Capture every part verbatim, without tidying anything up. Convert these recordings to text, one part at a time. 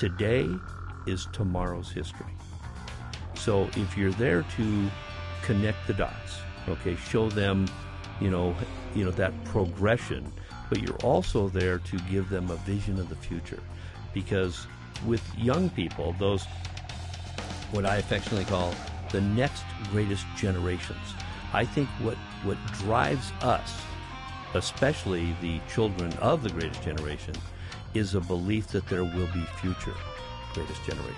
Today is tomorrow's history. So if you're there to connect the dots, okay, show them, you know, you know, that progression, but you're also there to give them a vision of the future. Because with young people, those, what I affectionately call the next greatest generations, I think what, what drives us, especially the children of the greatest generation, is a belief that there will be future greatest generations.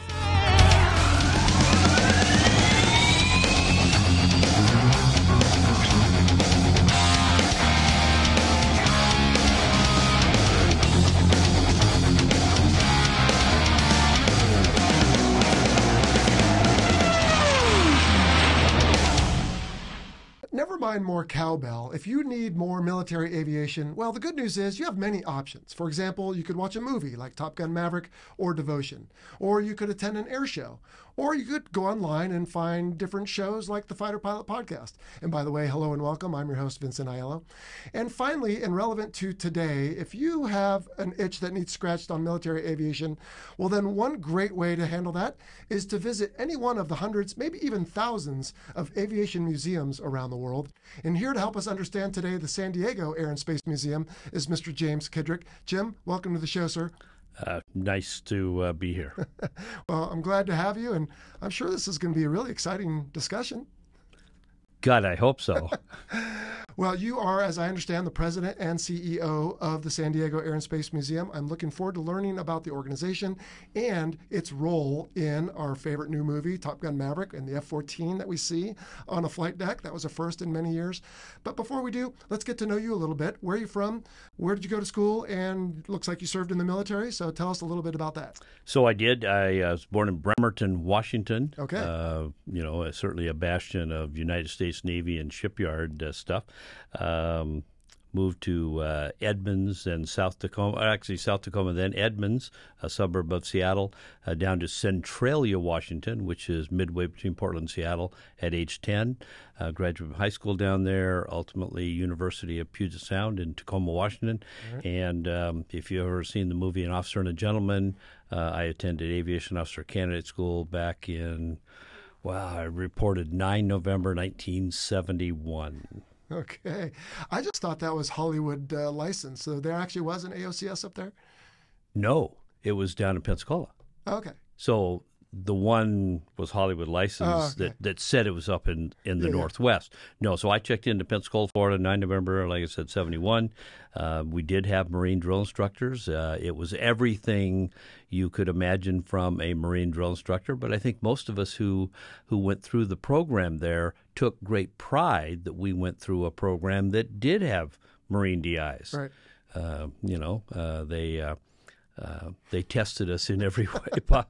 More cowbell. If you need more military aviation, well, the good news is you have many options. For example, you could watch a movie like Top Gun Maverick or Devotion, or you could attend an air show, or you could go online and find different shows like the Fighter Pilot Podcast. And by the way, hello and welcome. I'm your host, Vincent Aiello. And finally, and relevant to today, if you have an itch that needs scratched on military aviation, well, then one great way to handle that is to visit any one of the hundreds, maybe even thousands of aviation museums around the world. And here to help us understand today the San Diego Air and Space Museum is Mister James Kidrick. Jim, welcome to the show, sir. Uh, nice to uh, be here. Well, I'm glad to have you, and I'm sure this is going to be a really exciting discussion. God, I hope so. Well, you are, as I understand, the president and C E O of the San Diego Air and Space Museum. I'm looking forward to learning about the organization and its role in our favorite new movie, Top Gun Maverick, and the F fourteen that we see on a flight deck. That was a first in many years. But before we do, let's get to know you a little bit. Where are you from? Where did you go to school? And it looks like you served in the military. So tell us a little bit about that. So I did. I uh, was born in Bremerton, Washington. Okay. Uh, you know, certainly a bastion of United States Navy and shipyard uh, stuff. Um, moved to uh, Edmonds and South Tacoma, actually South Tacoma, then Edmonds, a suburb of Seattle, uh, down to Centralia, Washington, which is midway between Portland and Seattle at age ten. Uh, graduated from high school down there, ultimately University of Puget Sound in Tacoma, Washington. Right. And um, if you've ever seen the movie An Officer and a Gentleman, uh, I attended Aviation Officer Candidate School back in, wow, I reported nine November nineteen seventy-one. Okay. I just thought that was Hollywood uh, license. So there actually was an A O C S up there? No. It was down in Pensacola. Okay. So the one was Hollywood license oh, okay. that, that said it was up in, in the yeah, Northwest. Yeah. No. So I checked into Pensacola, Florida, nine November, like I said, seventy-one. Uh, we did have Marine drill instructors. Uh, it was everything you could imagine from a Marine drill instructor. But I think most of us who, who went through the program there took great pride that we went through a program that did have Marine D Is. Right. Uh, you know, uh, they uh, uh, they tested us in every way.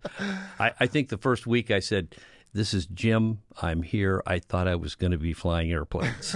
I, I think the first week I said, "This is Jim. I'm here. I thought I was going to be flying airplanes."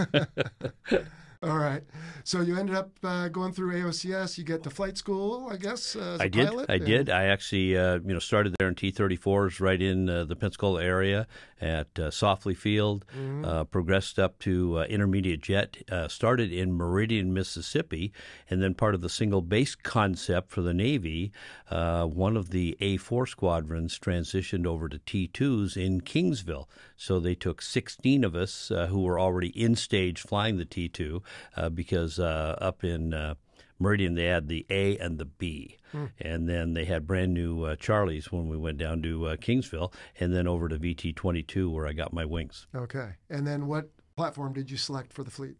All right. So you ended up uh, going through A O C S. You get to flight school, I guess, uh, as I a did. pilot. I and... did. I actually uh, you know, started there in T thirty-fours right in uh, the Pensacola area at uh, Softly Field, mm-hmm. uh, progressed up to uh, intermediate jet, uh, started in Meridian, Mississippi, and then part of the single base concept for the Navy, uh, one of the A four squadrons transitioned over to T twos in Kingsville. So they took sixteen of us uh, who were already in stage flying the T two. Uh, because uh, up in uh, Meridian, they had the A and the B. Mm. And then they had brand new uh, Charlies when we went down to uh, Kingsville and then over to V T twenty-two where I got my wings. Okay. And then what platform did you select for the fleet?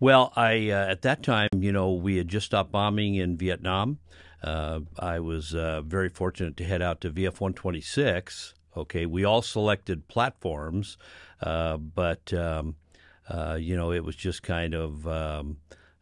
Well, I uh, at that time, you know, we had just stopped bombing in Vietnam. Uh, I was uh, very fortunate to head out to V F one twenty-six. Okay. We all selected platforms, uh, but... Um, Uh, you know, it was just kind of um,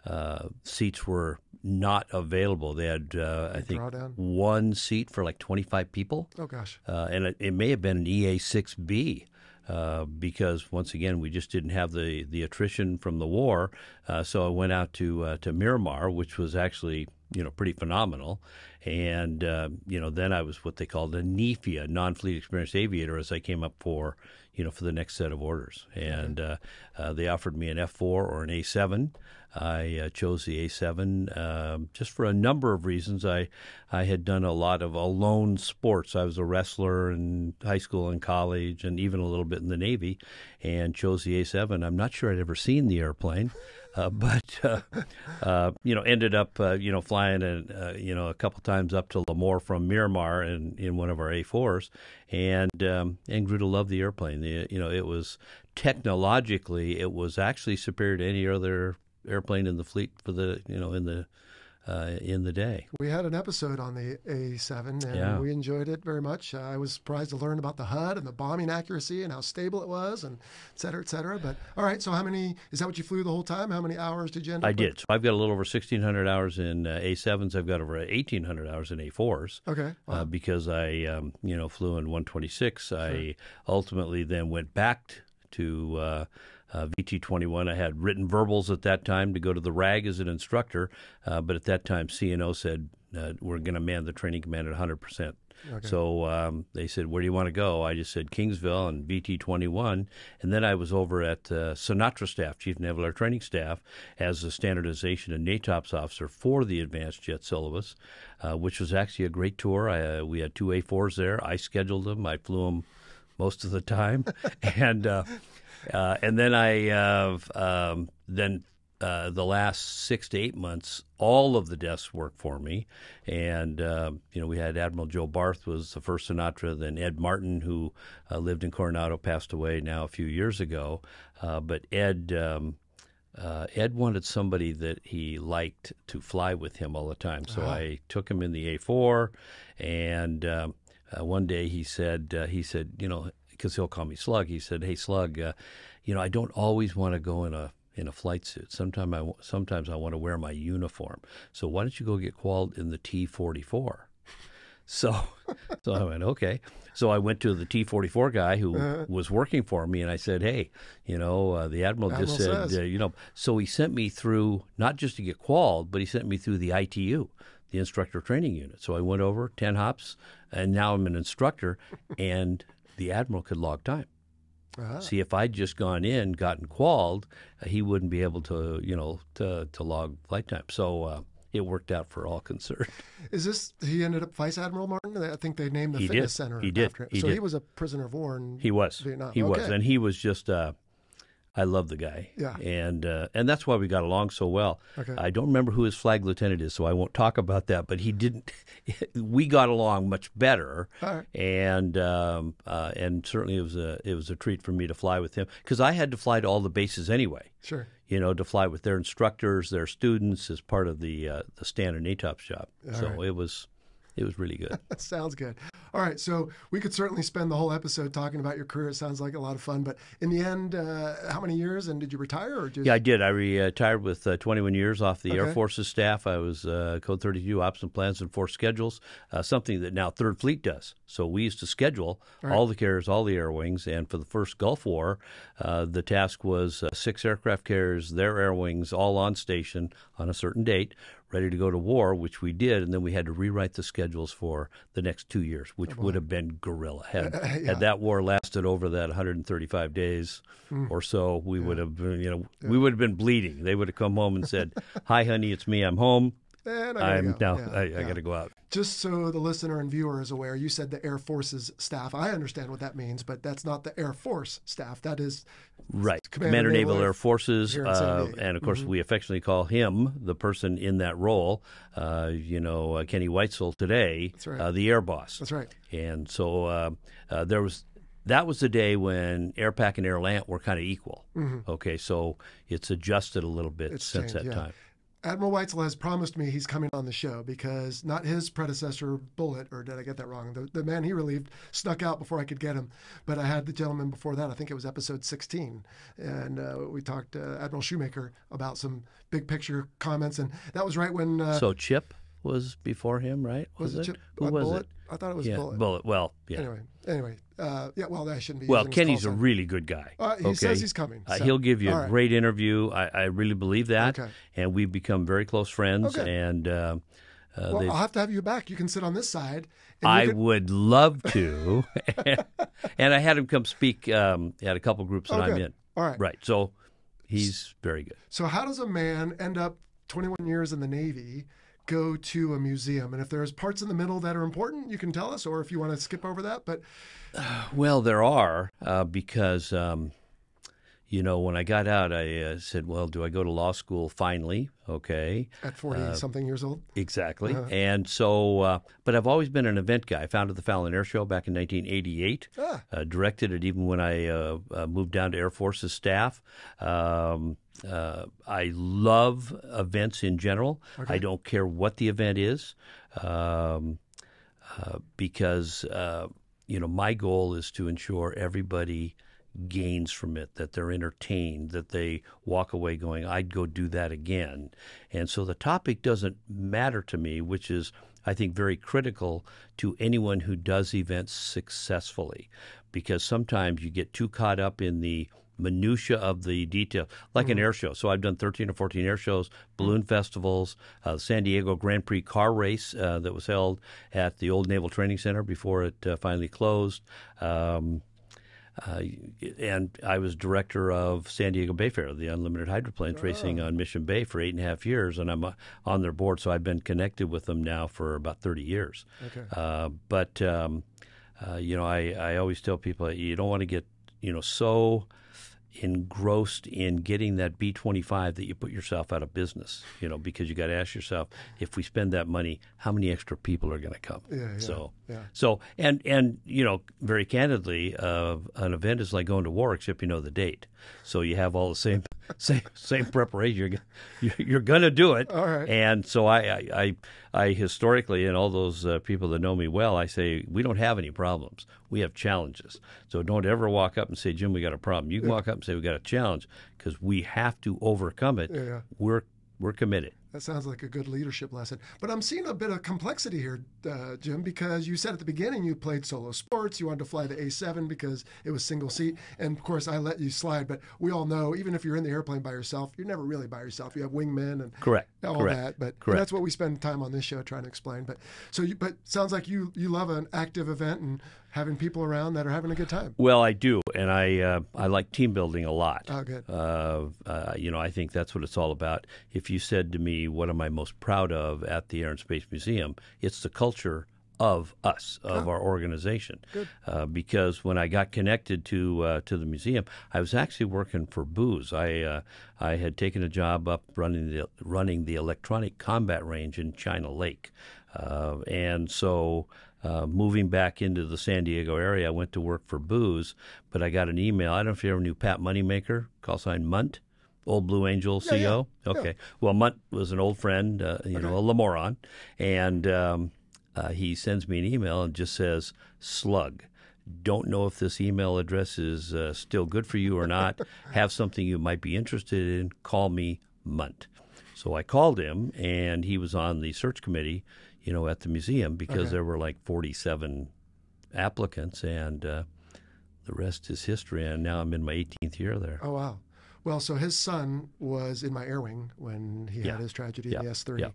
uh, seats were not available. They had, uh, I think, drawdown. one seat for like twenty-five people. Oh, gosh. Uh, and it, it may have been an E A six B uh, because, once again, we just didn't have the, the attrition from the war. Uh, so I went out to uh, to Miramar, which was actually you know, pretty phenomenal. And, uh, you know, then I was what they called a NEFIA, non-fleet experienced aviator, as I came up for, you know, for the next set of orders. And uh, uh, they offered me an F four or an A seven. I uh, chose the A seven uh, just for a number of reasons. I I had done a lot of alone sports. I was a wrestler in high school and college and even a little bit in the Navy, and chose the A seven. I'm not sure I'd ever seen the airplane. Uh, but, uh, uh, you know, ended up, uh, you know, flying, in, uh, you know, a couple times up to Lemoore from Miramar in, in one of our A fours, and um, and grew to love the airplane. The, you know, it was technologically, it was actually superior to any other airplane in the fleet for the, you know, in the uh, in the day. We had an episode on the A seven, and yeah. we enjoyed it very much. Uh, I was surprised to learn about the H U D and the bombing accuracy and how stable it was, and et cetera, et cetera. But all right, so how many, is that what you flew the whole time? How many hours did you end up I with? did. So I've got a little over sixteen hundred hours in uh, A sevens. I've got over eighteen hundred hours in A fours. Okay. Wow. Uh, because I, um, you know, flew in one twenty-six. Sure. I ultimately then went back to uh, Uh, V T twenty-one. I had written verbals at that time to go to the R A G as an instructor, uh, but at that time C N O said, uh, we're going to man the training command at one hundred percent. Okay. So um, they said, where do you want to go? I just said Kingsville and V T twenty-one. And then I was over at uh, CNATRA staff, Chief Naval Air Training Staff, as the standardization and NATOPS officer for the advanced jet syllabus, uh, which was actually a great tour. I, uh, we had two A fours there. I scheduled them. I flew them most of the time. and... Uh, Uh, and then I, uh, um, then uh, the last six to eight months, all of the desks worked for me. And, uh, you know, we had Admiral Joe Barth was the first CNATRA, then Ed Martin, who uh, lived in Coronado, passed away now a few years ago. Uh, but Ed... Um, Uh, Ed wanted somebody that he liked to fly with him all the time. So uh-huh. I took him in the A four, and um, uh, one day he said, uh, he said, you know, because he'll call me Slug, he said, hey, Slug, uh, you know, I don't always want to go in a in a flight suit. Sometime I, sometimes I want to wear my uniform. So why don't you go get qualled in the T forty-four? So, so I went, okay. So I went to the T forty-four guy who uh, was working for me, and I said, hey, you know, uh, the Admiral, Admiral just said, uh, you know. So he sent me through, not just to get qualled, but he sent me through the I T U, the Instructor Training Unit. So I went over ten hops, and now I'm an instructor, and the Admiral could log time. Uh-huh. See, if I'd just gone in, gotten qualled, uh, he wouldn't be able to, you know, to, to log flight time. So, uh, it worked out for all concerned. Is this, he ended up Vice Admiral Martin? I think they named the he fitness did. center he did. after him. He so did. he was a prisoner of war in Vietnam. He was. Vietnam. He okay. was. And he was just, uh, I love the guy. Yeah. And uh, and that's why we got along so well. Okay. I don't remember who his flag lieutenant is, so I won't talk about that, but he didn't, we got along much better. All right. And um, uh, and certainly it was a, it was a treat for me to fly with him, because I had to fly to all the bases anyway. Sure. You know, to fly with their instructors, their students, as part of the uh, the standard NATOPS job. All so right. it was, it was really good. Sounds good. All right, so we could certainly spend the whole episode talking about your career. It sounds like a lot of fun, but in the end, uh, how many years? And did you retire? Or just... Yeah, I did. I retired with uh, twenty-one years off the okay. Air Force's staff. I was uh, Code thirty-two Ops and Plans and Force Schedules, uh, something that now Third Fleet does. So we used to schedule all, right. all the carriers, all the air wings, and for the first Gulf War, uh, the task was uh, six aircraft carriers, their air wings, all on station on a certain date, ready to go to war, which we did, and then we had to rewrite the schedules for the next two years, which oh, would have been guerrilla. Had, yeah. had that war lasted over that one hundred thirty-five days mm. or so, we yeah. would have been, you know, yeah. we would have been bleeding. They would have come home and said, hi, honey, it's me, I'm home. And I I'm go. now. Yeah, I, yeah. I got to go out. Just so the listener and viewer is aware, you said the Air Force's staff. I understand what that means, but that's not the Air Force staff. That is right, Commander, Commander Naval Air, Air Forces, uh, and of course mm-hmm. we affectionately call him the person in that role. Uh, you know, uh, Kenny Weitzel today, that's right. uh, the Air Boss. That's right. And so uh, uh, there was. That was the day when AIRPAC and AIRLANT were kind of equal. Mm-hmm. Okay, so it's adjusted a little bit it's since changed, that yeah. time. Admiral Weitzel has promised me he's coming on the show because not his predecessor, Bullitt, or did I get that wrong? The, the man he relieved snuck out before I could get him. But I had the gentleman before that. I think it was episode sixteen. And uh, we talked uh, Admiral Shoemaker about some big picture comments. And that was right when... Uh, so Chip was before him, right? Was, was it Chip? Who was Bullitt? It? I thought it was yeah, Bullitt. Bullitt. Well, yeah. Anyway, anyway, uh, yeah. Well, I shouldn't be. Well, Kenny's a really good guy. Uh, he okay? says he's coming. So. Uh, he'll give you All a right. great interview. I, I really believe that, okay. and we've become very close friends. Okay. And uh, Uh, well, I'll have to have you back. You can sit on this side. And I can... would love to. And I had him come speak um, at a couple groups that oh, I'm good. in. All right. Right. So he's very good. So how does a man end up twenty-one years in the Navy, go to a museum? And if there's parts in the middle that are important, you can tell us, or if you want to skip over that. But uh, Well, there are, uh, because, um, you know, when I got out, I uh, said, well, do I go to law school finally? Okay. At forty-something uh, years old? Exactly. Uh-huh. And so, uh, but I've always been an event guy. I founded the Fallon Air Show back in nineteen eighty-eight, ah. uh, directed it even when I uh, uh, moved down to Air Force's staff. Um Uh, I love events in general. Okay. I don't care what the event is, um, uh, because, uh, you know, my goal is to ensure everybody gains from it, that they're entertained, that they walk away going, I'd go do that again. And so the topic doesn't matter to me, which is, I think, very critical to anyone who does events successfully, because sometimes you get too caught up in the minutia of the detail, like mm-hmm. an air show. So I've done thirteen or fourteen air shows, balloon mm-hmm. festivals, uh, San Diego Grand Prix car race uh, that was held at the old Naval Training Center before it uh, finally closed. Um, uh, and I was director of San Diego Bayfair, the unlimited hydroplanes oh. racing on Mission Bay for eight and a half years. And I'm uh, on their board, so I've been connected with them now for about thirty years. Okay. Uh, but, um, uh, you know, I, I always tell people, you don't want to get, you know, so engrossed in getting that B twenty-five that you put yourself out of business, you know, because you got to ask yourself, if we spend that money, how many extra people are going to come? Yeah, yeah, so, yeah. so, and, and, you know, very candidly, uh, an event is like going to war, except you know the date. So you have all the same, same, same preparation. You're, you're going to do it. All right. And so I, I, I, I historically, and all those uh, people that know me well, I say, we don't have any problems. We have challenges. So don't ever walk up and say, Jim, we got a problem. You can yeah. walk up and say, we got a challenge, because we have to overcome it. Yeah. We're we're committed. That sounds like a good leadership lesson. But I'm seeing a bit of complexity here, uh, Jim, because you said at the beginning you played solo sports. You wanted to fly the A seven because it was single seat. And, of course, I let you slide. But we all know, even if you're in the airplane by yourself, you're never really by yourself. You have wingmen and Correct. all Correct. that. But Correct. that's what we spend time on this show trying to explain. But so, you, but sounds like you, you love an active event and having people around that are having a good time. Well, I do. And I uh, I like team building a lot. Oh, good. Uh, uh, you know, I think that's what it's all about. If you said to me, what am I most proud of at the Air and Space Museum? It's the culture of us, of oh. our organization. Uh, because when I got connected to uh, to the museum, I was actually working for Booz. I uh, I had taken a job up running the running the electronic combat range in China Lake, uh, and so. Uh, moving back into the San Diego area, I went to work for Booz, but I got an email. I don't know if you ever knew Pat Moneymaker, call sign Munt. Old Blue Angel yeah, C O. Yeah, okay. Yeah. Well, Munt was an old friend, uh, you okay. know, a Lamoron. And um, uh, he sends me an email and just says, Slug, don't know if this email address is uh, still good for you or not. Have something you might be interested in. Call me Munt. So I called him, and he was on the search committee, you know, at the museum, because okay. there were like forty-seven applicants, and uh, the rest is history. And now I'm in my eighteenth year there. Oh, wow. Well, so his son was in my air wing when he yeah. had his tragedy yeah. in the S three. Yeah.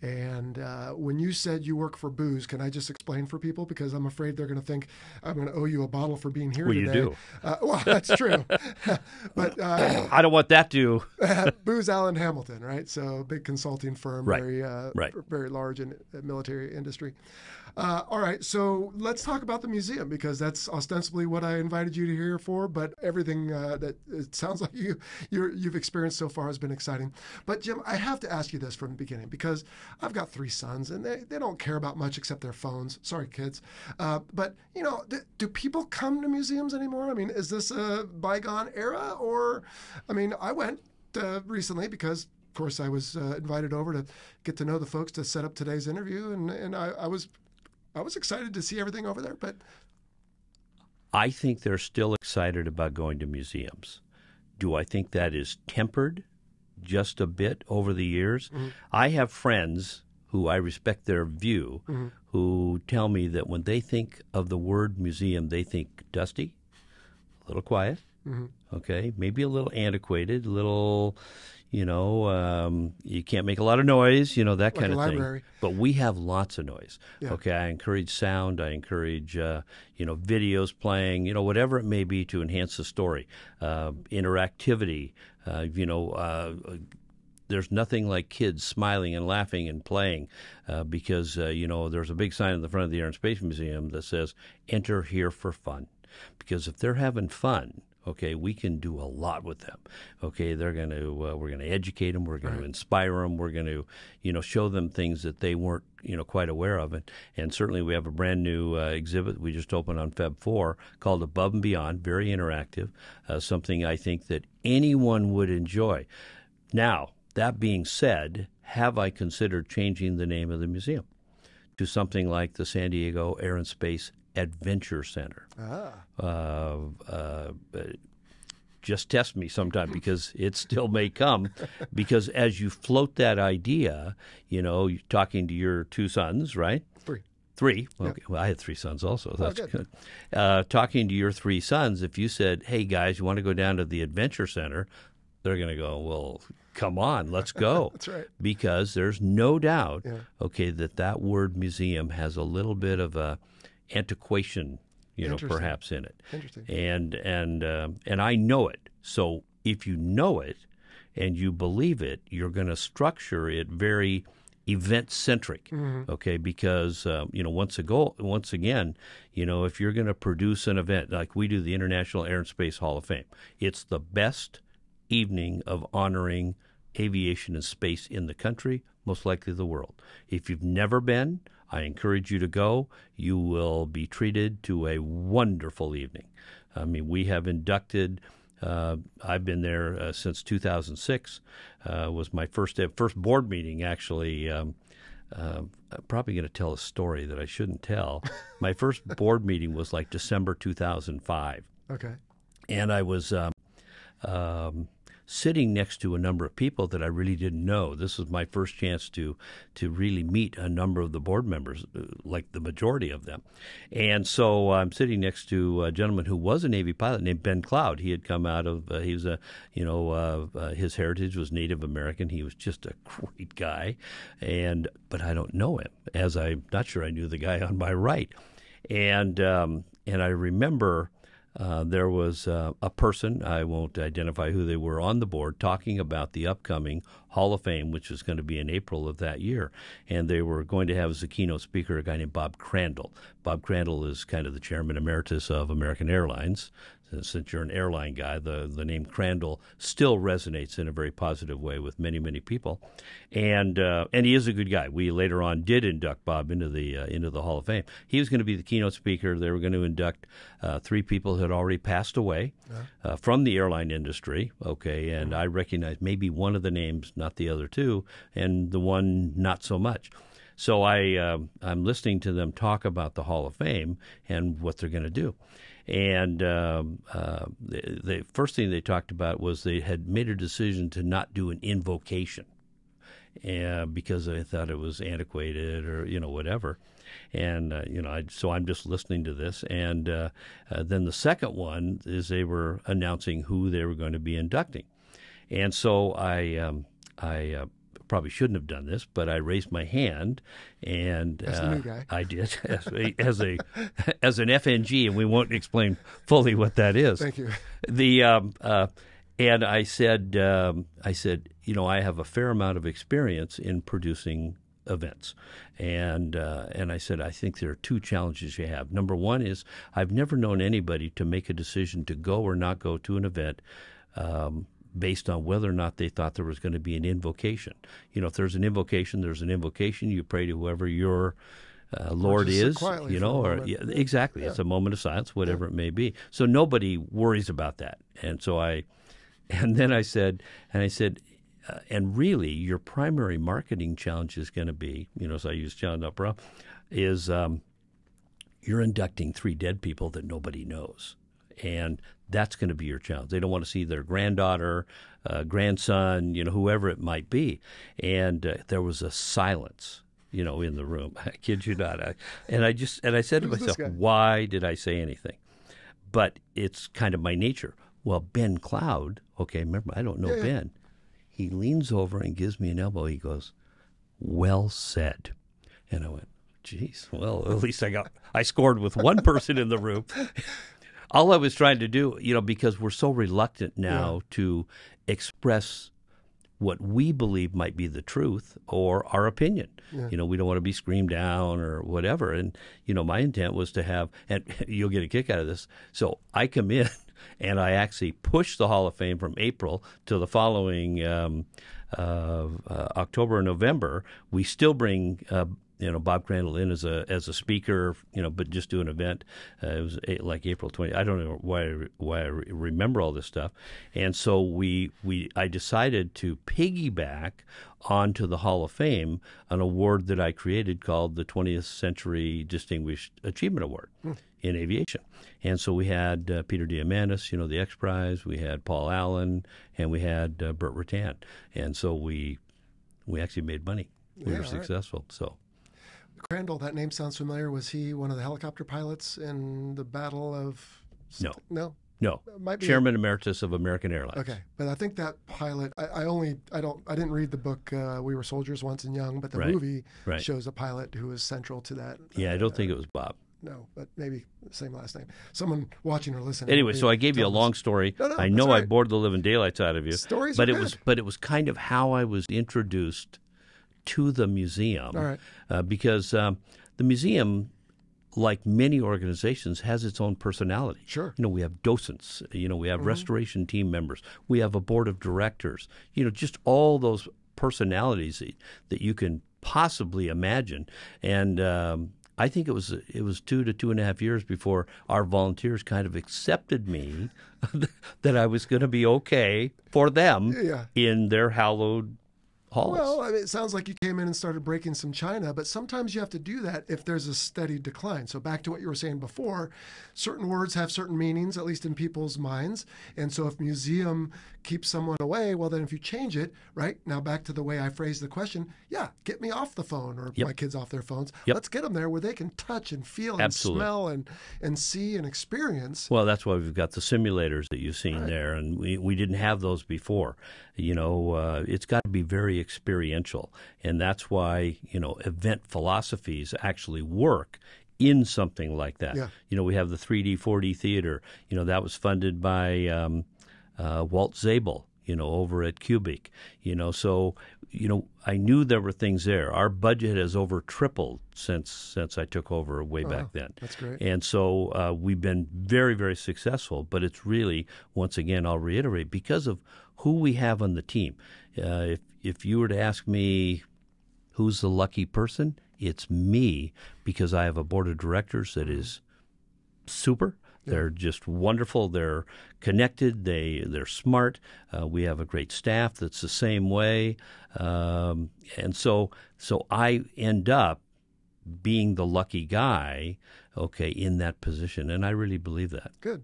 And uh, when you said you work for Booz, can I just explain for people? Because I'm afraid they're going to think I'm going to owe you a bottle for being here well, today. Well, you do. Uh, well, that's true. But uh, I don't want that to. Booz Allen Hamilton, right? So big consulting firm, right. very uh, right. very large in uh, military industry. Uh, all right, so let's talk about the museum, because that's ostensibly what I invited you to here for. But everything uh, that it sounds like you you're, you've experienced so far has been exciting. But Jim, I have to ask you this from the beginning, because I've got three sons, and they, they don't care about much except their phones. Sorry, kids. Uh, but, you know, th- do people come to museums anymore? I mean, is this a bygone era? Or, I mean, I went uh, recently because, of course, I was uh, invited over to get to know the folks to set up today's interview, and, and I, I was I was excited to see everything over there. But I think they're still excited about going to museums. Do I think that is tempered just a bit over the years? Mm-hmm. I have friends who I respect their view, mm-hmm. who tell me that when they think of the word museum, they think dusty, a little quiet, mm-hmm. okay, maybe a little antiquated, a little, You know, um, you can't make a lot of noise, you know, that kind of thing. But we have lots of noise. Yeah. Okay, I encourage sound. I encourage, uh, you know, videos playing, you know, whatever it may be to enhance the story. Uh, interactivity, uh, you know, uh, there's nothing like kids smiling and laughing and playing uh, because, uh, you know, there's a big sign in the front of the Air and Space Museum that says, "Enter here for fun." Because if they're having fun, okay, we can do a lot with them. Okay, they're going to, uh, we're going to educate them. We're going right. to inspire them. We're going to, you know, show them things that they weren't, you know, quite aware of. And, and certainly we have a brand new uh, exhibit we just opened on February fourth called Above and Beyond, very interactive, uh, something I think that anyone would enjoy. Now, that being said, have I considered changing the name of the museum to something like the San Diego Air and Space Adventure Center? Ah. Uh, uh, just test me sometime because it still may come. Because as you float that idea, you know, you're talking to your two sons, right? Three. Three. Well, yeah. Okay. Well, I had three sons also. So oh, that's good. good. Uh, talking to your three sons, if you said, "Hey, guys, you want to go down to the Adventure Center?" They're going to go, "Well, come on, let's go." That's right. Because there's no doubt, yeah. okay, that that word museum has a little bit of a antiquation, you know, perhaps in it. Interesting. And and um, and I know it. So if you know it and you believe it, you're going to structure it very event centric. Mm-hmm. Okay, because um, you know, once ago, once again, you know, if you're going to produce an event like we do, the International Air and Space Hall of Fame, it's the best evening of honoring aviation and space in the country, most likely the world. If you've never been, I encourage you to go. You will be treated to a wonderful evening. I mean, we have inducted, uh, I've been there uh, since two thousand six, uh, was my first first board meeting, actually. Um, uh, I'm probably going to tell a story that I shouldn't tell. My first board meeting was like December two thousand five. Okay. And I was um, um, sitting next to a number of people that I really didn't know. This was my first chance to to really meet a number of the board members, like the majority of them. And so I'm sitting next to a gentleman who was a Navy pilot named Ben Cloud. He had come out of, uh, he was a, you know, uh, uh, his heritage was Native American. He was just a great guy. And, but I don't know him, as I'm not sure I knew the guy on my right. And, um, and I remember Uh, there was uh, a person, I won't identify who they were, on the board talking about the upcoming Hall of Fame, which was going to be in April of that year. And they were going to have as a keynote speaker a guy named Bob Crandall. Bob Crandall is kind of the chairman emeritus of American Airlines. Since you're an airline guy, the, the name Crandall still resonates in a very positive way with many, many people. And uh, and he is a good guy. We later on did induct Bob into the uh, into the Hall of Fame. He was going to be the keynote speaker. They were going to induct uh, three people who had already passed away yeah. uh, from the airline industry. Okay, and I recognize maybe one of the names, not the other two, and the one not so much. So I, uh, I'm listening to them talk about the Hall of Fame and what they're going to do. And um, uh, the, the first thing they talked about was they had made a decision to not do an invocation uh, because they thought it was antiquated or, you know, whatever. And, uh, you know, I, so I'm just listening to this. And uh, uh, then the second one is they were announcing who they were going to be inducting. And so I, um, I uh, probably shouldn't have done this, but I raised my hand, and as uh, new guy. I did as a, as a as an F N G, and we won't explain fully what that is. Thank you. The um, uh, and I said um, I said you know, I have a fair amount of experience in producing events, and uh, and I said I think there are two challenges you have. Number one is I've never known anybody to make a decision to go or not go to an event Um, based on whether or not they thought there was going to be an invocation. You know, if there's an invocation, there's an invocation. You pray to whoever your uh, Lord is, you know, or yeah, exactly. Yeah. It's a moment of silence, whatever yeah. it may be. So nobody worries about that. And so I, and then I said, and I said, uh, and really your primary marketing challenge is going to be, you know, so I use John Upra, is um, you're inducting three dead people that nobody knows. And that's going to be your challenge. They don't want to see their granddaughter, uh, grandson, you know, whoever it might be. And uh, there was a silence, you know, in the room. I kid you not. I, and I just and I said to myself, why did I say anything? But it's kind of my nature. Well, Ben Cloud, okay, remember, I don't know yeah, yeah. Ben. He leans over and gives me an elbow. He goes, "Well said." And I went, "Geez, well, at least I got I scored with one person in the room." All I was trying to do, you know, because we're so reluctant now yeah. to express what we believe might be the truth or our opinion. Yeah. You know, we don't want to be screamed down or whatever. And, you know, my intent was to have, and you'll get a kick out of this. So I come in and I actually push the Hall of Fame from April to the following um, uh, uh, October and November. We still bring uh, you know, Bob Crandall in as a as a speaker, you know, but just do an event. Uh, it was a, like April twentieth. I don't know why I, re, why I re, remember all this stuff. And so we we I decided to piggyback onto the Hall of Fame an award that I created called the twentieth Century Distinguished Achievement Award hmm. in aviation. And so we had uh, Peter Diamandis, you know, the X Prize. We had Paul Allen, and we had uh, Burt Rutan. And so we we actually made money. We yeah, were successful. Right. So. Crandall, that name sounds familiar. Was he one of the helicopter pilots in the Battle of... No. No? No. Might be Chairman a... Emeritus of American Airlines. Okay. But I think that pilot... I, I only... I don't... I didn't read the book uh, We Were Soldiers Once and Young, but the right. movie right. shows a pilot who was central to that. Yeah, uh, I don't think it was Bob. No, but maybe the same last name. Someone watching or listening. Anyway, so I gave you a long story. No, no, I know right. I bored the living daylights out of you. Stories but it good. was, But it was kind of how I was introduced... to the museum, All right. uh, because um, the museum, like many organizations, has its own personality. Sure. You know, we have docents. You know, we have mm-hmm. restoration team members. We have a board of directors. You know, just all those personalities that you can possibly imagine. And um, I think it was it was two to two and a half years before our volunteers kind of accepted me that I was going to be okay for them yeah. in their hallowed Halls. Well, I mean, it sounds like you came in and started breaking some china, but sometimes you have to do that if there's a steady decline. So back to what you were saying before, certain words have certain meanings, at least in people's minds. And so if museum keeps someone away, well, then if you change it, right? Now back to the way I phrased the question, yeah, get me off the phone or yep. my kids off their phones. Yep. Let's get them there where they can touch and feel and Absolutely. smell and, and see and experience. Well, that's why we've got the simulators that you've seen right. there, and we, we didn't have those before. You know, uh, it's got to be very experiential, and that's why, you know, event philosophies actually work in something like that. Yeah. You know, we have the three D, four D theater. You know, that was funded by um, uh, Walt Zabel, you know, over at Cubic. You know, so, you know, I knew there were things there. Our budget has over tripled since since I took over way oh, back then. That's great. And so uh, we've been very, very successful, but it's really, once again, I'll reiterate, because of who we have on the team. Uh, if If you were to ask me who's the lucky person, it's me, because I have a board of directors that is super. Yeah. They're just wonderful. They're connected. They, they're smart. Uh, we have a great staff that's the same way. Um, and so so I end up being the lucky guy, okay, in that position. And I really believe that. Good.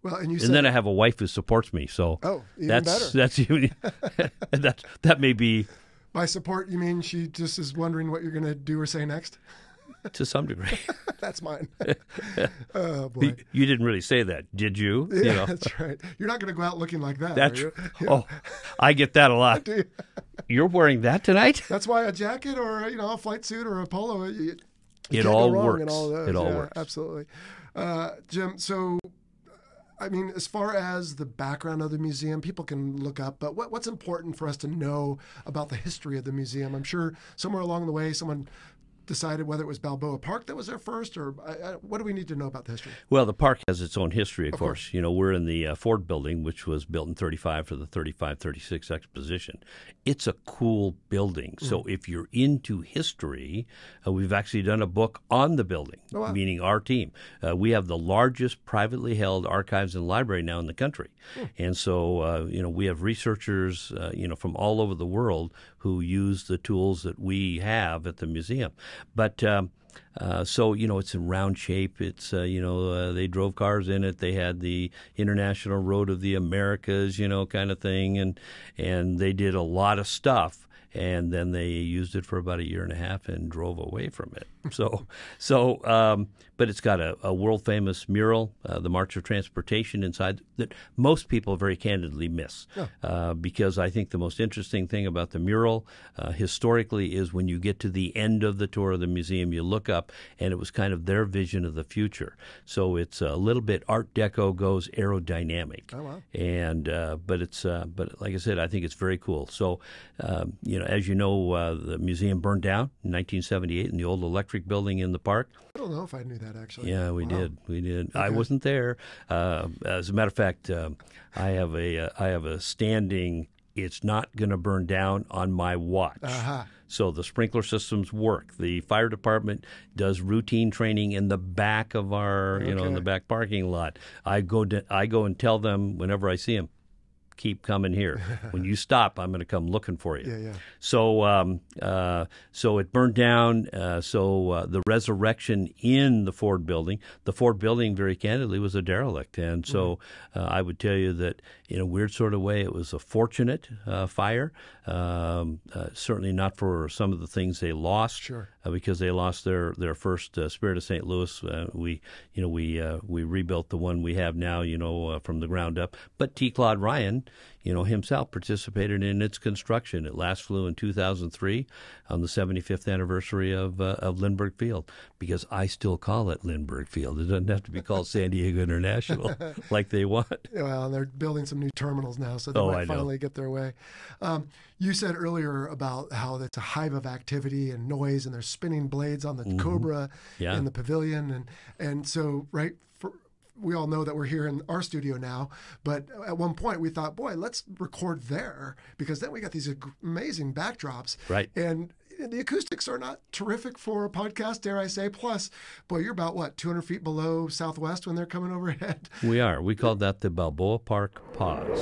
Well, and you and said, then I have a wife who supports me, so oh, even that's, better. That's even, that, that may be... By support, you mean she just is wondering what you're going to do or say next? To some degree. That's mine. Oh, boy. You didn't really say that, did you? Yeah, you know? That's right. You're not going to go out looking like that, that's, are you? Yeah. Oh, I get that a lot. Do you? You're wearing that tonight? That's why a jacket or, you know, a flight suit or a polo, you, you it all works. In all those. It all yeah, works. Absolutely. Uh, Jim, so... I mean, as far as the background of the museum, people can look up, but what, what's important for us to know about the history of the museum? I'm sure somewhere along the way, someone decided whether it was Balboa Park that was there first, or uh, what do we need to know about the history? Well, the park has its own history, of, of course. course. You know, we're in the uh, Ford Building, which was built in thirty-five for the thirty-five thirty-six Exposition. It's a cool building. Mm-hmm. So if you're into history, uh, we've actually done a book on the building, oh, wow. meaning our team. Uh, we have the largest privately held archives and library now in the country. Mm. And so, uh, you know, we have researchers, uh, you know, from all over the world who use the tools that we have at the museum. But um, Uh, so, you know, it's in round shape. It's, uh, you know, uh, they drove cars in it. They had the International Road of the Americas, you know, kind of thing. And, and they did a lot of stuff. And then they used it for about a year and a half and drove away from it. So, so, um, but it's got a, a world-famous mural, uh, the March of Transportation inside, that most people very candidly miss. Yeah. Uh, because I think the most interesting thing about the mural uh, historically is when you get to the end of the tour of the museum, you look up, and it was kind of their vision of the future. So it's a little bit Art Deco goes aerodynamic. Oh, wow. And, uh, but it's, uh, but like I said, I think it's very cool. So, um, you know, as you know, uh, the museum burned down in nineteen seventy-eight in the old electric building in the park. I don't know if I knew that, actually. Yeah, we wow. did. We did. Okay. I wasn't there. Uh, as a matter of fact, um, I have a uh, I have a standing. It's not going to burn down on my watch. Uh-huh. So the sprinkler systems work. The fire department does routine training in the back of our, okay. you know, in the back parking lot. I go to, I go and tell them whenever I see them, keep coming here. When you stop, I'm going to come looking for you. Yeah, yeah. So, um, uh, so it burned down. Uh, so uh, the resurrection in the Ford Building, the Ford Building, very candidly, was a derelict. And so uh, I would tell you that in a weird sort of way, it was a fortunate uh, fire. Um, uh, certainly not for some of the things they lost. Sure. Uh, because they lost their their first uh, Spirit of Saint Louis. Uh, we, you know, we uh, we rebuilt the one we have now, you know, uh, from the ground up. But T. Claude Ryan, you know, himself participated in its construction. It last flew in two thousand three on the seventy-fifth anniversary of uh, of Lindbergh Field, because I still call it Lindbergh Field. It doesn't have to be called San Diego International like they want. Well, and they're building some new terminals now, so they oh, might I finally know. get their way. Um, you said earlier about how it's a hive of activity and noise, and there's spinning blades on the mm-hmm. Cobra yeah. in the pavilion. And, and so, right, for, we all know that we're here in our studio now, but at one point we thought, boy, let's record there, because then we got these amazing backdrops. Right. And the acoustics are not terrific for a podcast, dare I say. Plus, boy, you're about, what, two hundred feet below Southwest when they're coming overhead? We are. We called that the Balboa Park pause.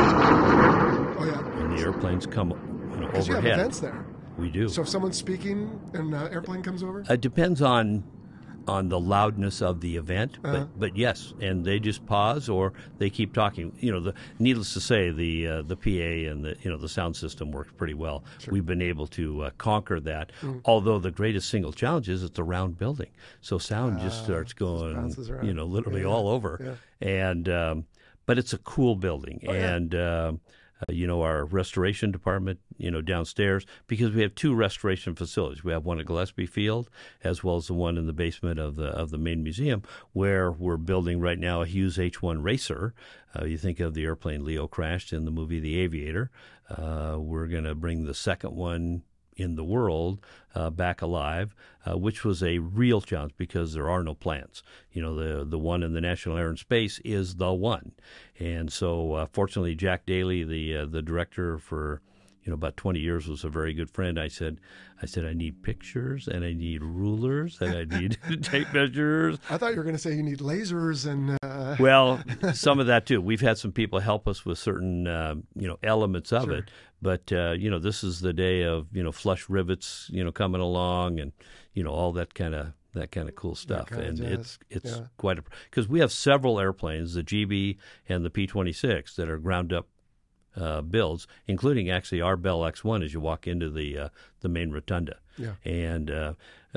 Oh, yeah. When the airplanes come you know, overhead. You have events there. We do. So if someone's speaking and an airplane comes over? It depends on on the loudness of the event, uh-huh. but, but yes, and they just pause or they keep talking. You know, the, needless to say, the uh, the P A and the you know the sound system works pretty well. Sure. We've been able to uh, conquer that. Mm. Although the greatest single challenge is it's a round building, so sound uh, just starts going, just you know, literally yeah. all over. Yeah. And um, but it's a cool building, oh, yeah. and. Um, Uh, you know, our restoration department, you know, downstairs, because we have two restoration facilities. We have one at Gillespie Field, as well as the one in the basement of the of the main museum, where we're building right now a Hughes H one Racer. Uh, you think of the airplane Leo crashed in the movie The Aviator. Uh, we're going to bring the second one in the world uh, back alive, uh, which was a real challenge because there are no plans. You know, the the one in the National Air and Space is the one. And so uh, fortunately, Jack Daly, the uh, the director for, you know, about twenty years, was a very good friend. I said, I said, I need pictures and I need rulers and I need tape measures. I thought you were going to say you need lasers and... Uh... Well, some of that too. We've had some people help us with certain, uh, you know, elements of sure. it. But, uh, you know, this is the day of, you know, flush rivets, you know, coming along and, you know, all that kind of that kind of cool stuff. And it's it's yeah. quite a... Because we have several airplanes, the G B and the P twenty-six, that are ground up uh, builds, including actually our Bell X one as you walk into the uh, the main rotunda. Yeah. And uh,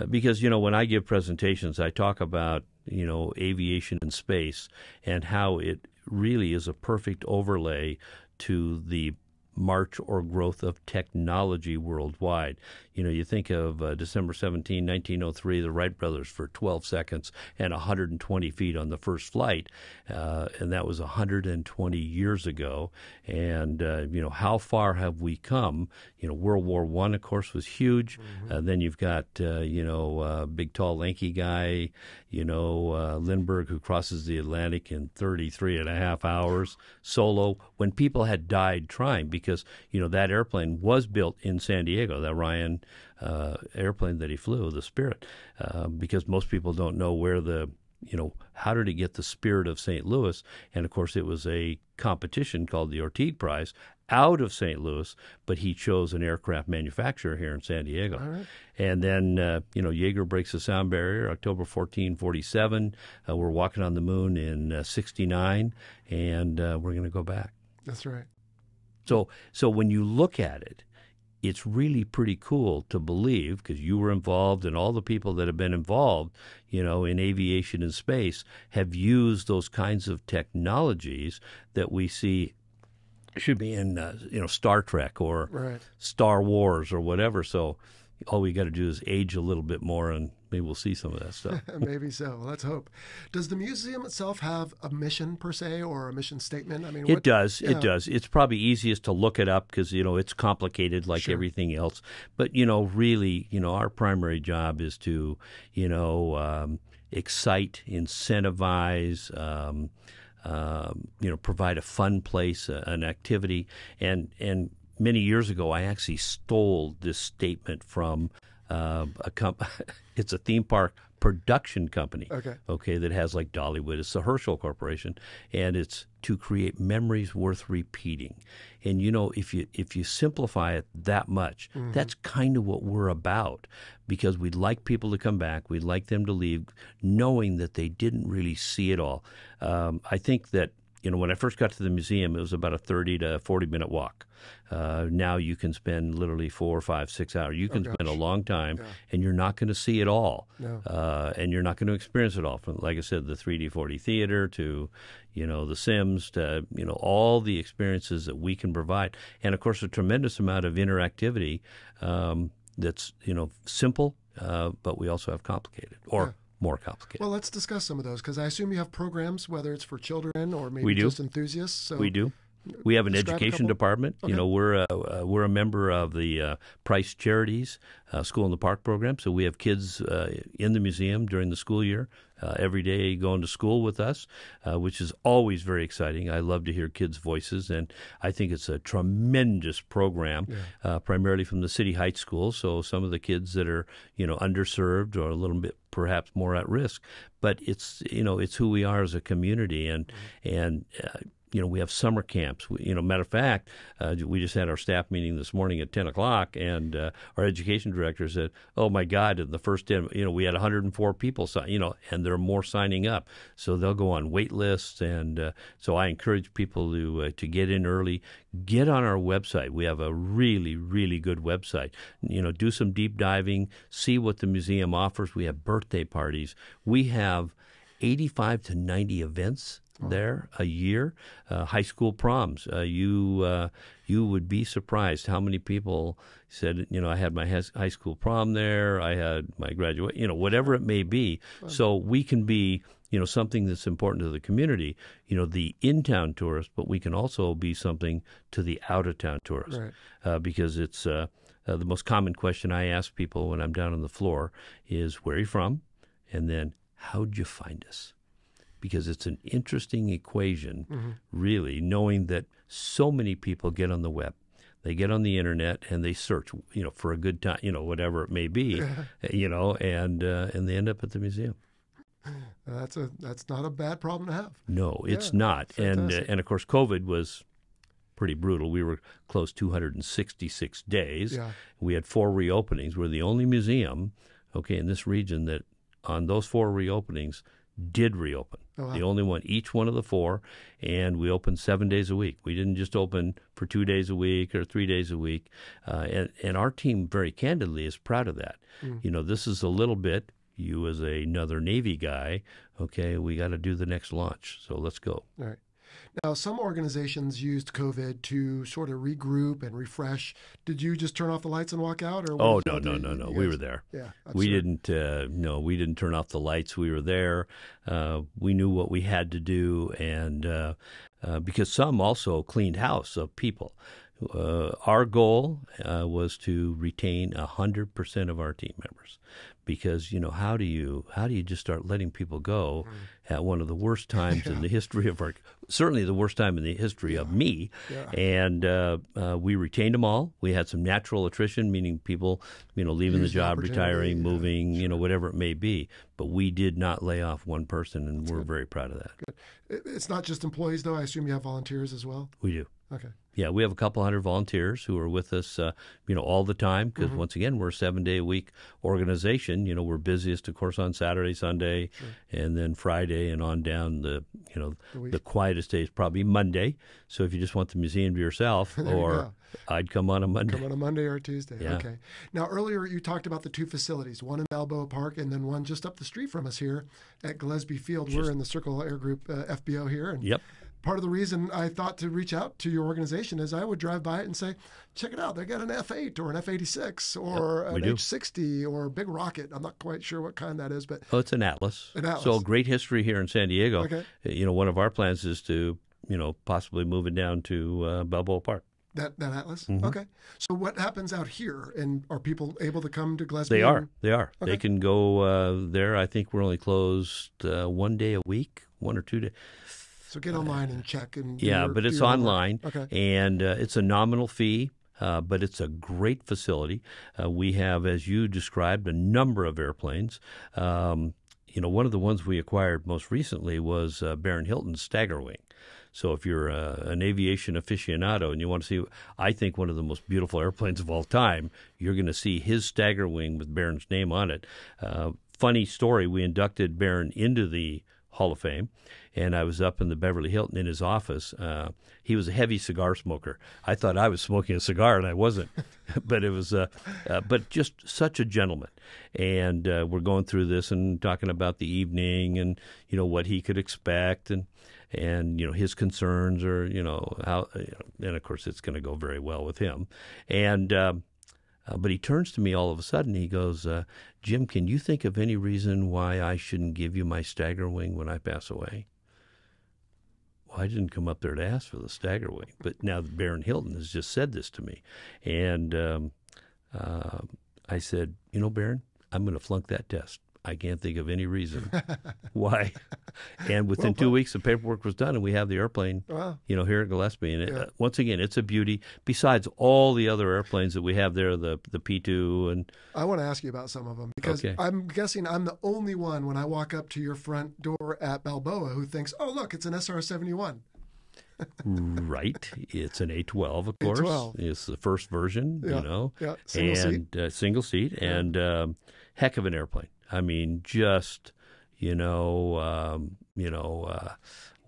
because, you know, when I give presentations, I talk about, you know, aviation and space and how it really is a perfect overlay to the march or growth of technology worldwide. You know, you think of uh, December seventeenth, nineteen oh three, the Wright brothers for twelve seconds and one hundred twenty feet on the first flight, uh, and that was one hundred twenty years ago. And, uh, you know, how far have we come? You know, World War One, of course, was huge. Mm-hmm. Uh, then you've got, uh, you know, uh, big, tall, lanky guy, you know, uh, Lindbergh, who crosses the Atlantic in thirty-three and a half hours solo, when people had died trying, because, you know, that airplane was built in San Diego, that Ryan Uh, airplane that he flew, the Spirit, uh, because most people don't know where the, you know, how did he get the Spirit of Saint Louis? And, of course, it was a competition called the Ortigue Prize out of Saint Louis, but he chose an aircraft manufacturer here in San Diego. All right. And then, uh, you know, Yeager breaks the sound barrier, October fourteenth, forty-seven. Uh, we're walking on the moon in uh, sixty-nine, and uh, we're going to go back. That's right. So, so when you look at it, it's really pretty cool to believe, because you were involved and all the people that have been involved, you know, in aviation and space have used those kinds of technologies that we see should be in, uh, you know, Star Trek or right. Star Wars or whatever. So all we got to do is age a little bit more, and maybe we'll see some of that stuff. Maybe so. Well, let's hope. Does the museum itself have a mission per se, or a mission statement? I mean, what, it does. Yeah. It does. It's probably easiest to look it up because, you know, it's complicated like sure. everything else. But, you know, really, you know, our primary job is to, you know, um, excite, incentivize, um, um, you know, provide a fun place, uh, an activity, and and. Many years ago, I actually stole this statement from uh, a comp. It's a theme park production company. Okay. Okay, that has like Dollywood. It's the Herschel Corporation, and it's to create memories worth repeating. And you know, if you if you simplify it that much, mm-hmm. that's kind of what we're about, because we'd like people to come back. We'd like them to leave knowing that they didn't really see it all. Um, I think that. You know, when I first got to the museum, it was about a thirty to forty minute walk. Uh, now you can spend literally four or five, six hours. You can oh, spend a long time, yeah. and you're not going to see it all. No. Uh, and you're not going to experience it all. From, like I said, the three D, four D theater to, you know, the Sims to, you know, all the experiences that we can provide. And, of course, a tremendous amount of interactivity um, that's, you know, simple, uh, but we also have complicated or yeah. more complicated. Well, let's discuss some of those, because I assume you have programs, whether it's for children or maybe just enthusiasts. So we do. We have an education department. Okay. You know, we're a, we're a member of the uh, Price Charities uh, School in the Park program, so we have kids uh, in the museum during the school year. Uh, every day going to school with us, uh, which is always very exciting. I love to hear kids' voices, and I think it's a tremendous program, yeah. uh, primarily from the City Heights School, so some of the kids that are, you know, underserved or a little bit perhaps more at risk. But it's, you know, it's who we are as a community, and, mm-hmm. and uh, you know, we have summer camps. We, you know, matter of fact, uh, we just had our staff meeting this morning at ten o'clock, and uh, our education director said, oh, my God, in the first ten, you know, we had one hundred four people, sign, you know, and there are more signing up. So they'll go on wait lists, and uh, so I encourage people to, uh, to get in early. Get on our website. We have a really, really good website. You know, do some deep diving, see what the museum offers. We have birthday parties. We have eighty-five to ninety events there a year, uh, high school proms. Uh, you uh, you would be surprised how many people said, you know, I had my high school prom there, I had my graduate, you know, whatever it may be. Wow. So we can be, you know, something that's important to the community, you know, the in-town tourist, but we can also be something to the out-of-town tourist, right. uh, because it's uh, uh, the most common question I ask people when I'm down on the floor is, where are you from? And then, how'd you find us? Because it's an interesting equation, mm-hmm. really, knowing that so many people get on the web. They get on the internet and they search, you know, for a good time, you know, whatever it may be, you know, and uh, and they end up at the museum. That's a that's not a bad problem to have. No, yeah, it's not. Fantastic. And uh, and of course, COVID was pretty brutal. We were closed two hundred sixty-six days. Yeah. We had four reopenings. We're the only museum, okay, in this region that on those four reopenings did reopen. Oh, wow. The only one, each one of the four, and we opened seven days a week. We didn't just open for two days a week or three days a week, uh, and, and our team, very candidly, is proud of that. Mm. You know, this is a little bit, you as a, another Navy guy, okay, we got to do the next launch, so let's go. All right. Now, some organizations used COVID to sort of regroup and refresh. Did you just turn off the lights and walk out? Or oh, no, no, no, no. We were there. Yeah, we didn't, uh, no, we didn't turn off the lights. We were there. Uh, we knew what we had to do, and uh, uh, because some also cleaned house of people. Uh, our goal uh, was to retain one hundred percent of our team members, because, you know, how do you how do you just start letting people go mm. at one of the worst times yeah. in the history of our, certainly the worst time in the history yeah. of me. Yeah. And uh, uh, we retained them all. We had some natural attrition, meaning people, you know, leaving Use the job, retiring, yeah, moving, sure. you know, whatever it may be. But we did not lay off one person, and That's we're good. very proud of that. Good. It's not just employees, though. I assume you have volunteers as well? We do. Okay. Yeah, we have a couple hundred volunteers who are with us, uh, you know, all the time because, mm-hmm. once again, we're a seven-day-a-week organization. You know, we're busiest, of course, on Saturday, Sunday, sure. and then Friday and on down the, you know, the, the quietest day is probably Monday. So if you just want the museum to yourself, or you I'd come on a Monday. Come on a Monday or a Tuesday. Yeah. Okay. Now, earlier you talked about the two facilities, one in Balboa Park and then one just up the street from us here at Gillespie Field. Just, we're in the Circle Air Group uh, F B O here. And yep. Part of the reason I thought to reach out to your organization is I would drive by it and say, check it out. They got an F eight or an F eighty-six or yep, an H sixty or a big rocket. I'm not quite sure what kind that is, but oh, it's an Atlas. An Atlas. So great history here in San Diego. Okay. You know, one of our plans is to, you know, possibly move it down to uh, Balboa Park. That that Atlas? Mm-hmm. Okay. So what happens out here? And are people able to come to Gillespie? They are. And... They are. Okay. They can go uh, there. I think we're only closed uh, one day a week, one or two days. So get online and check. And yeah, your, but it's online, okay. and uh, it's a nominal fee, uh, but it's a great facility. Uh, we have, as you described, a number of airplanes. Um, you know, one of the ones we acquired most recently was uh, Baron Hilton's Staggerwing. So if you're uh, an aviation aficionado and you want to see, I think, one of the most beautiful airplanes of all time, you're going to see his Staggerwing with Baron's name on it. Uh, funny story, we inducted Baron into the Hall of Fame, and I was up in the Beverly Hilton in his office. Uh, he was a heavy cigar smoker. I thought I was smoking a cigar, and I wasn't. But it was, uh, uh, but just such a gentleman. And uh, we're going through this and talking about the evening and, you know, what he could expect and, and you know, his concerns or, you know, how, you know, and of course it's going to go very well with him. And uh, uh, but he turns to me all of a sudden. He goes, uh, Jim, can you think of any reason why I shouldn't give you my Staggerwing when I pass away? Well, I didn't come up there to ask for the Staggerwing, but now Baron Hilton has just said this to me. And um, uh, I said, you know, Baron, I'm going to flunk that test. I can't think of any reason why. And within well, two weeks, the paperwork was done, and we have the airplane, wow. you know, here at Gillespie. And yeah. it, uh, once again, it's a beauty. Besides all the other airplanes that we have there, the the P two and I want to ask you about some of them because okay. I'm guessing I'm the only one when I walk up to your front door at Balboa who thinks, "Oh, look, it's an S R seventy-one." Right. It's an A twelve, of course. A twelve. It's the first version, yeah. you know, yeah. single and seat. Uh, single seat, yeah. and um, heck of an airplane. I mean, just, you know, um, you know, uh,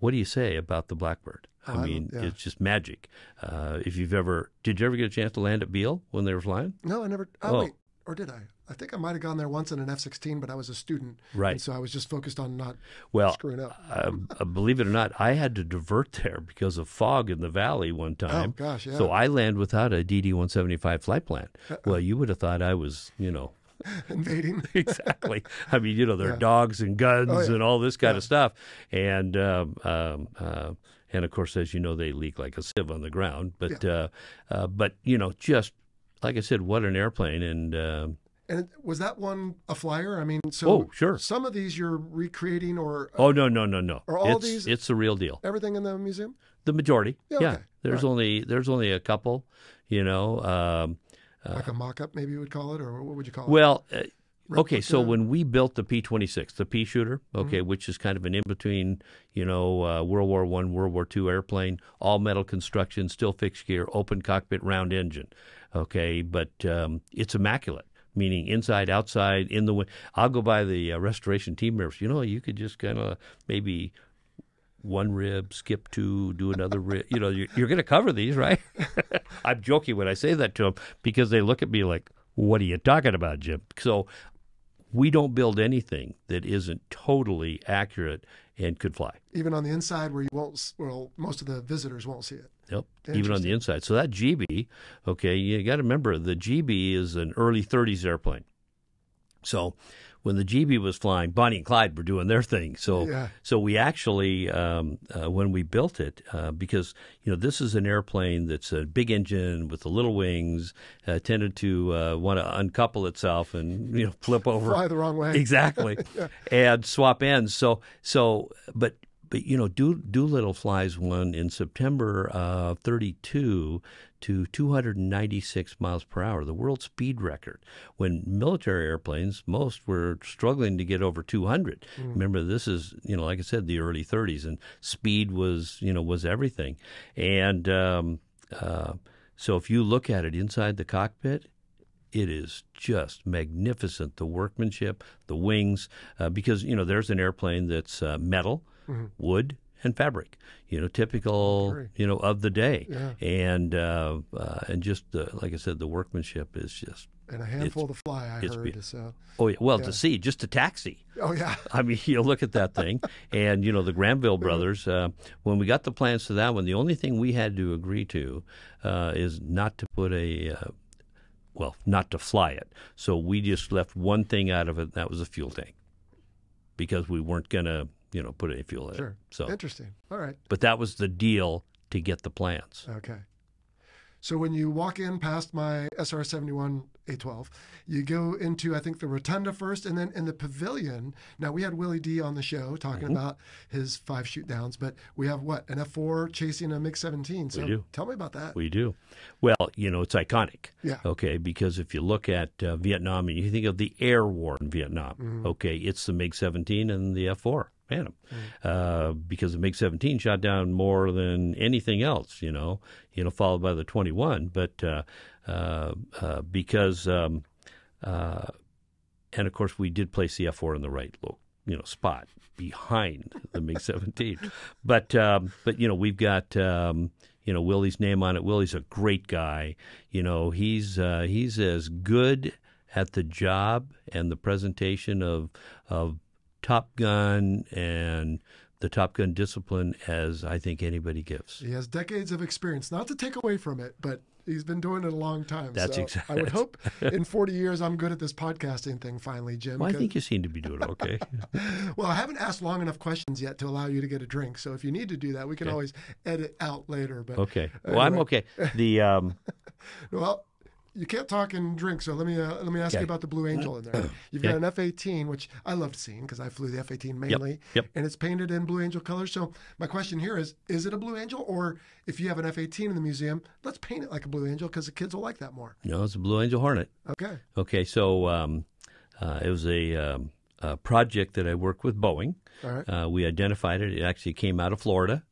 what do you say about the Blackbird? I, I mean, yeah. it's just magic. Uh, if you've ever, did you ever get a chance to land at Beale when they were flying? No, I never. Oh, oh. wait, or did I? I think I might have gone there once in an F sixteen, but I was a student, right? And so I was just focused on not well, screwing up. uh, believe it or not, I had to divert there because of fog in the valley one time. Oh gosh, yeah. So I landed without a D D one seventy-five flight plan. Uh-oh. Well, you would have thought I was, you know. Invading. Exactly. I mean, you know, there are yeah. dogs and guns oh, yeah. and all this kind yeah. of stuff. And, um, um, uh, and of course, as you know, they leak like a sieve on the ground. But, yeah. uh, uh, but you know, just like I said, what an airplane. And uh, and was that one a flyer? I mean, so oh, sure. some of these you're recreating or. Uh, oh, no, no, no, no. Are all it's, these? It's the real deal. Everything in the museum? The majority. Yeah. Okay. yeah. There's right. only there's only a couple, you know. Um, Like a mock-up, maybe you would call it, or what would you call it? Well, uh, okay, so when we built the P twenty-six, the pea shooter, okay, mm-hmm. which is kind of an in-between, you know, uh, World War One, World War Two airplane, all-metal construction, still fixed gear, open cockpit, round engine, okay, but um, it's immaculate. Meaning inside, outside, in the wind. I'll go by the uh, restoration team members. You know, you could just kind of maybe one rib, skip two, do another rib. You know, you're, you're going to cover these, right? I'm joking when I say that to them because they look at me like, what are you talking about, Jim? So we don't build anything that isn't totally accurate and could fly. Even on the inside where you won't, well, most of the visitors won't see it. Yep, even on the inside. So that G B, okay, you got to remember the G B is an early thirties airplane. So when the G B was flying, Bonnie and Clyde were doing their thing. So yeah. so we actually, um, uh, when we built it, uh, because, you know, this is an airplane that's a big engine with the little wings, uh, tended to uh, want to uncouple itself and, you know, flip over. Fly the wrong way. Exactly. yeah. And swap ends. So, so but But, you know, Do- Doolittle flies one in September of thirty-two to two hundred ninety-six miles per hour, the world speed record, when military airplanes, most were struggling to get over two hundred. Mm. Remember, this is, you know, like I said, the early thirties, and speed was, you know, was everything. And um, uh, so if you look at it inside the cockpit, it is just magnificent, the workmanship, the wings, uh, because, you know, there's an airplane that's uh, metal, mm-hmm. wood, and fabric, you know, typical, Great. you know, of the day. Yeah. And uh, uh, and just, the, like I said, the workmanship is just... And a handful to fly, I heard. Is, uh, oh, yeah. Well, yeah. to see, just to taxi. Oh, yeah. I mean, you look at that thing. And, you know, the Granville brothers, uh, when we got the plans to that one, the only thing we had to agree to uh, is not to put a... Uh, well, not to fly it. So we just left one thing out of it, and that was a fuel tank, because we weren't going to, you know, put any fuel in sure. it. Sure. So, interesting. All right. But that was the deal to get the plans. Okay. So when you walk in past my S R seventy-one A twelve, you go into, I think, the rotunda first, and then in the pavilion. Now, we had Willie D on the show talking mm-hmm. about his five shoot downs, but we have, what, an F four chasing a MiG seventeen. So we do. Tell me about that. We do. Well, you know, it's iconic. Yeah. Okay, because if you look at uh, Vietnam and you think of the air war in Vietnam, mm-hmm. okay, it's the MiG seventeen and the F four. Phantom, mm-hmm. uh, because the MiG seventeen shot down more than anything else, you know, you know, followed by the twenty-one. But uh, uh, uh, because, um, uh, and of course, we did place the F four in the right, you know, spot behind the MiG seventeen. But um, but you know, we've got um, you know, Willie's name on it. Willie's a great guy. You know, he's uh, he's as good at the job and the presentation of of. Top Gun and the Top Gun discipline as I think anybody gives. He has decades of experience, not to take away from it, but he's been doing it a long time. That's so exactly. I would hope in forty years I'm good at this podcasting thing finally, Jim. Well, I think you seem to be doing okay. Well, I haven't asked long enough questions yet to allow you to get a drink. So if you need to do that, we can okay. always edit out later. But Okay. Well, anyway. I'm okay. The um... Well... You can't talk and drink, so let me uh, let me ask okay. you about the Blue Angel in there. You've okay. got an F eighteen, which I loved seeing because I flew the F eighteen mainly, yep. Yep. and it's painted in Blue Angel colors. So my question here is, is it a Blue Angel? Or if you have an F eighteen in the museum, let's paint it like a Blue Angel because the kids will like that more. No, it's a Blue Angel Hornet. Okay. Okay, so um, uh, it was a, um, a project that I worked with Boeing. All right. Uh, we identified it. It actually came out of Florida.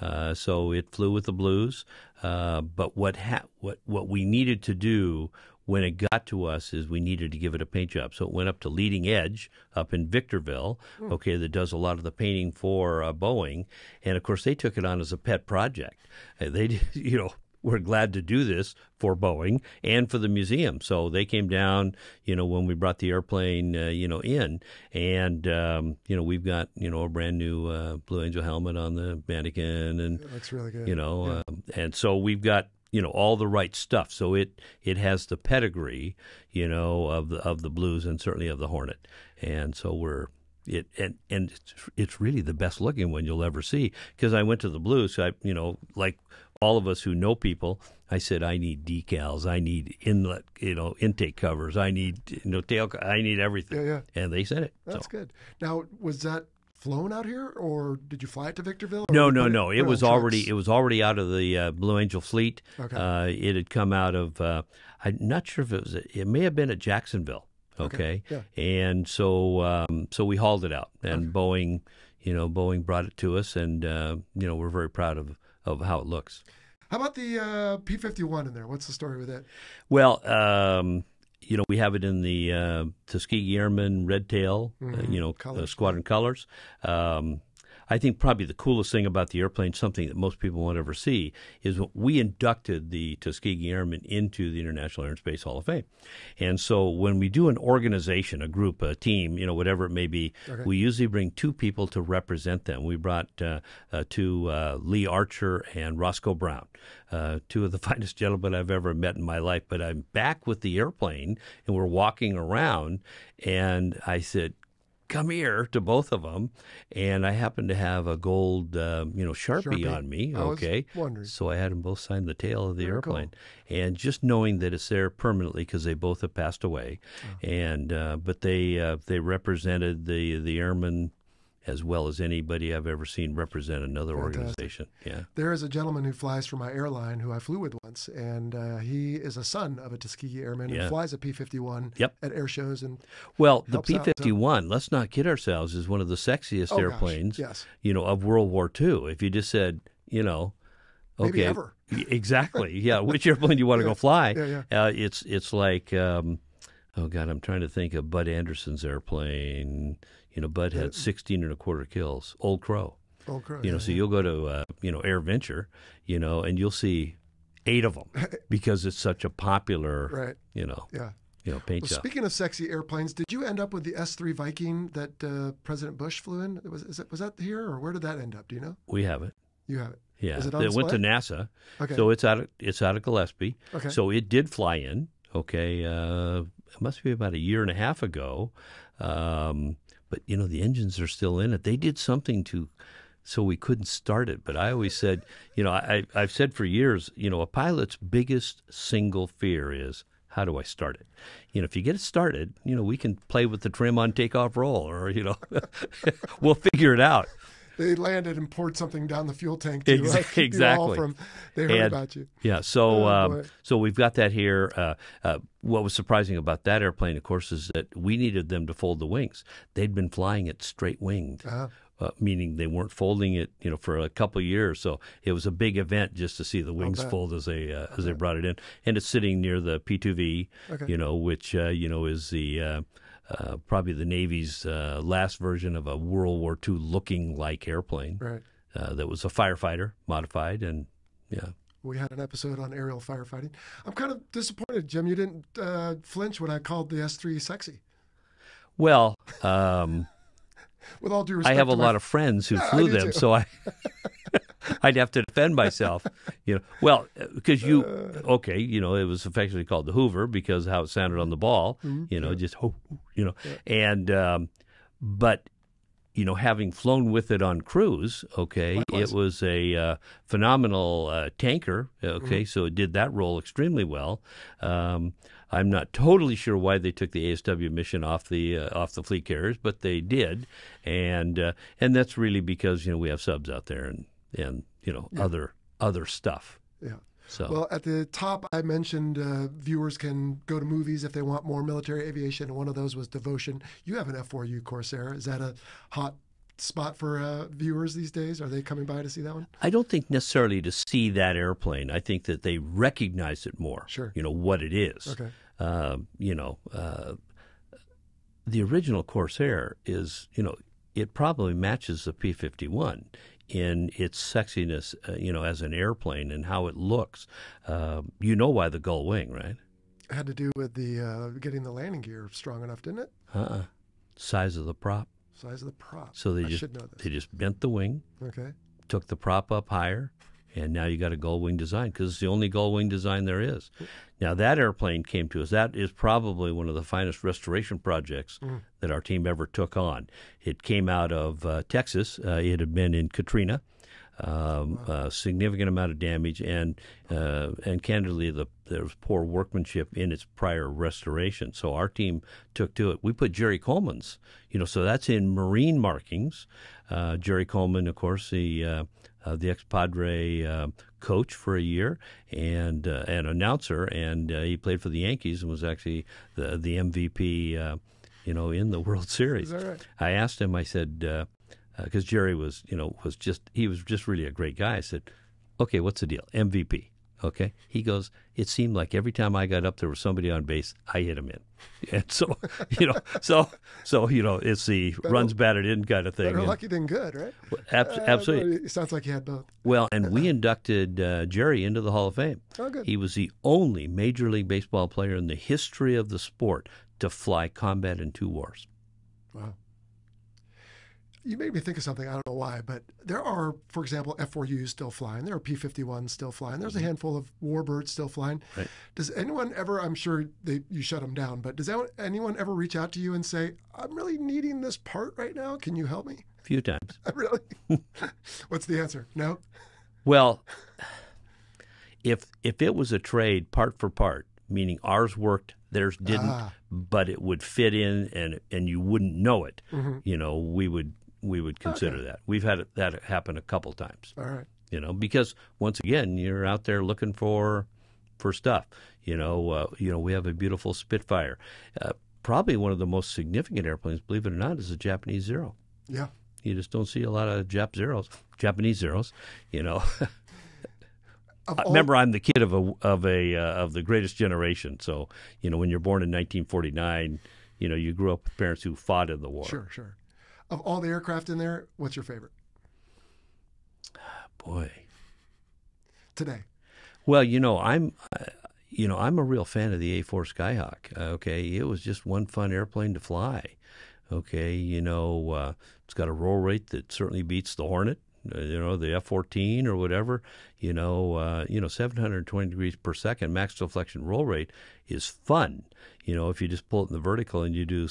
Uh, so it flew with the blues, uh, but what ha- what what we needed to do when it got to us is we needed to give it a paint job. So it went up to Leading Edge up in Victorville, mm. okay, that does a lot of the painting for uh, Boeing, and of course they took it on as a pet project. They, you know, were glad to do this for Boeing and for the museum. So they came down, you know, when we brought the airplane, uh, you know, in. And, um, you know, we've got, you know, a brand new uh, Blue Angel helmet on the mannequin. And it looks really good. You know, yeah. um, and so we've got, you know, all the right stuff. So it it has the pedigree, you know, of the, of the Blues and certainly of the Hornet. And so we're... It and and it's, it's really the best looking one you'll ever see. Because I went to the Blues, so I you know like all of us who know people, I said I need decals, I need inlet, you know, intake covers, I need you know tail, I need everything. Yeah, yeah. And they said it. That's so. Good. Now was that flown out here, or did you fly it to Victorville? No, no, no. It, it was already it was already out of the uh, Blue Angel fleet. Okay. Uh, it had come out of uh, I'm not sure if it was it may have been at Jacksonville. Okay, okay. Yeah. And so um, so we hauled it out, and okay. Boeing, you know, Boeing brought it to us, and uh, you know, we're very proud of, of how it looks. How about the uh, P fifty-one in there? What's the story with that? Well, um, you know, we have it in the uh, Tuskegee Airmen red tail, mm-hmm. uh, you know, colors. Uh, squadron colors. Um, I think probably the coolest thing about the airplane, something that most people won't ever see, is we inducted the Tuskegee Airmen into the International Air and Space Hall of Fame. And so when we do an organization, a group, a team, you know, whatever it may be, okay. we usually bring two people to represent them. We brought uh, uh, to uh, Lee Archer and Roscoe Brown, uh, two of the finest gentlemen I've ever met in my life. But I'm back with the airplane, and we're walking around, and I said, come here, to both of them, and I happened to have a gold, um, you know, Sharpie, Sharpie on me. Okay, I was wondering. So I had them both sign the tail of the Very airplane, cool. and just knowing that it's there permanently because they both have passed away, oh. and uh, but they uh, they represented the the airmen, as well as anybody I've ever seen represent another Fantastic. organization. Yeah. There is a gentleman who flies for my airline who I flew with once, and uh, he is a son of a Tuskegee Airman yeah. who flies a P fifty-one yep. at air shows. And well, the P fifty-one, out, so. let's not kid ourselves, is one of the sexiest oh, airplanes yes. you know, of World War Two. If you just said, you know, okay. Maybe ever. Exactly. Yeah, which airplane do you want to yeah. go fly? Yeah, yeah. Uh, it's, it's like, um, oh, God, I'm trying to think of Bud Anderson's airplane. You know, Bud had sixteen and a quarter kills. Old Crow. Old Crow. You know, yeah, so yeah. you'll go to, uh, you know, Air Venture, you know, and you'll see eight of them because it's such a popular, right. you know, yeah. you know, paint well, job. Speaking of sexy airplanes, did you end up with the S three Viking that uh, President Bush flew in? Was, is it, was that here or where did that end up? Do you know? We have it. You have it. Yeah. Is it on it display? Went to NASA. Okay. So it's out of, it's out of Gillespie. Okay. So it did fly in. Okay. Uh, it must be about a year and a half ago. Um, but, you know, the engines are still in it. They did something to, so we couldn't start it. But I always said, you know, I, I've said for years, you know, a pilot's biggest single fear is, how do I start it? You know, if you get it started, you know, we can play with the trim on takeoff roll or, you know, we'll figure it out. They landed and poured something down the fuel tank. To exactly. exactly. All from, they heard and, about you. Yeah. So, oh, um, so we've got that here. Uh, uh, what was surprising about that airplane, of course, is that we needed them to fold the wings. They'd been flying it straight winged, uh-huh. uh, meaning they weren't folding it, you know, for a couple of years. So it was a big event just to see the wings fold as they uh, as they brought it in. And it's sitting near the P two V, okay. you know, which uh, you know is the. Uh, Uh, probably the Navy's uh, last version of a World War Two looking-like airplane right. uh, that was a firefighter, modified, and yeah. We had an episode on aerial firefighting. I'm kind of disappointed, Jim, you didn't uh, flinch when I called the S three sexy. Well, um, with all due respect, I have a lot of friends who yeah, flew them, too. so I... I'd have to defend myself, you know. Well, because you, uh, okay, you know, it was affectionately called the Hoover because of how it sounded on the ball, mm-hmm, you know, yeah. just, oh, you know. Yeah. And, um, but, you know, having flown with it on cruise, okay, Likewise. it was a uh, phenomenal uh, tanker, okay, mm-hmm. so it did that role extremely well. Um, I'm not totally sure why they took the A S W mission off the uh, off the fleet carriers, but they did, and uh, and that's really because, you know, we have subs out there and, and you know yeah. other other stuff. Yeah. So well, at the top, I mentioned uh, viewers can go to movies if they want more military aviation, and one of those was Devotion. You have an F four U Corsair. Is that a hot spot for uh, viewers these days? Are they coming by to see that one? I don't think necessarily to see that airplane. I think that they recognize it more. Sure. You know what it is. Okay. Uh, you know, uh, the original Corsair is you know it probably matches the P fifty-one. In its sexiness, uh, you know, as an airplane and how it looks. Uh, you know why the gull wing, right? It had to do with the uh, getting the landing gear strong enough, didn't it? Uh-uh. Size of the prop. Size of the prop. So they I just should know this. They just bent the wing. Okay. Took the prop up higher, and now you got a gull wing design because it's the only gull wing design there is. Now that airplane came to us. That is probably one of the finest restoration projects mm. that our team ever took on. It came out of uh, Texas. Uh, it had been in Katrina, um, wow. a significant amount of damage, and uh, and candidly, the, there was poor workmanship in its prior restoration. So our team took to it. We put Jerry Coleman's, you know, so that's in marine markings. Uh, Jerry Coleman, of course, the uh, Uh, the ex-Padre uh, coach for a year and uh, an announcer, and uh, he played for the Yankees and was actually the the M V P, uh, you know, in the World Series. Is that right? I asked him. I said, because uh, uh, Jerry was, you know, was just he was just really a great guy. I said, okay, what's the deal? M V P. Okay. He goes, it seemed like every time I got up, there was somebody on base. I hit him in. And so, you know, so, so you know, it's the better, runs batted in kind of thing. Better and, lucky than good, right? Well, ab uh, absolutely. It sounds like he had both. Well, and we inducted uh, Jerry into the Hall of Fame. Oh, good. He was the only Major League Baseball player in the history of the sport to fly combat in two wars. Wow. You made me think of something. I don't know why, but there are, for example, F four Us still flying. There are P fifty-ones still flying. There's a handful of warbirds still flying. Right. Does anyone ever, I'm sure they, you shut them down, but does anyone ever reach out to you and say, I'm really needing this part right now. Can you help me? A few times. Really? What's the answer? No? Well, if, if it was a trade part for part, meaning ours worked, theirs didn't, ah. but it would fit in and and you wouldn't know it. Mm-hmm. You know, we would we would consider okay. that. We've had that happen a couple times. All right. You know, because once again, you're out there looking for for stuff. You know, uh, you know, we have a beautiful Spitfire. Uh, probably one of the most significant airplanes, believe it or not, is a Japanese Zero. Yeah. You just don't see a lot of Jap Zeros, Japanese Zeros. You know. All... Remember, I'm the kid of a of a uh, of the greatest generation. So, you know, when you're born in nineteen forty-nine, you know, you grew up with parents who fought in the war. Sure, sure. Of all the aircraft in there, what's your favorite? Boy. Today. Well, you know, I'm, uh, you know, I'm a real fan of the A four Skyhawk. Uh, okay, it was just one fun airplane to fly. Okay, you know, uh, it's got a roll rate that certainly beats the Hornet. You know, the F fourteen or whatever. You know, uh, you know, seven hundred twenty degrees per second max deflection roll rate is fun. You know, if you just pull it in the vertical and you do,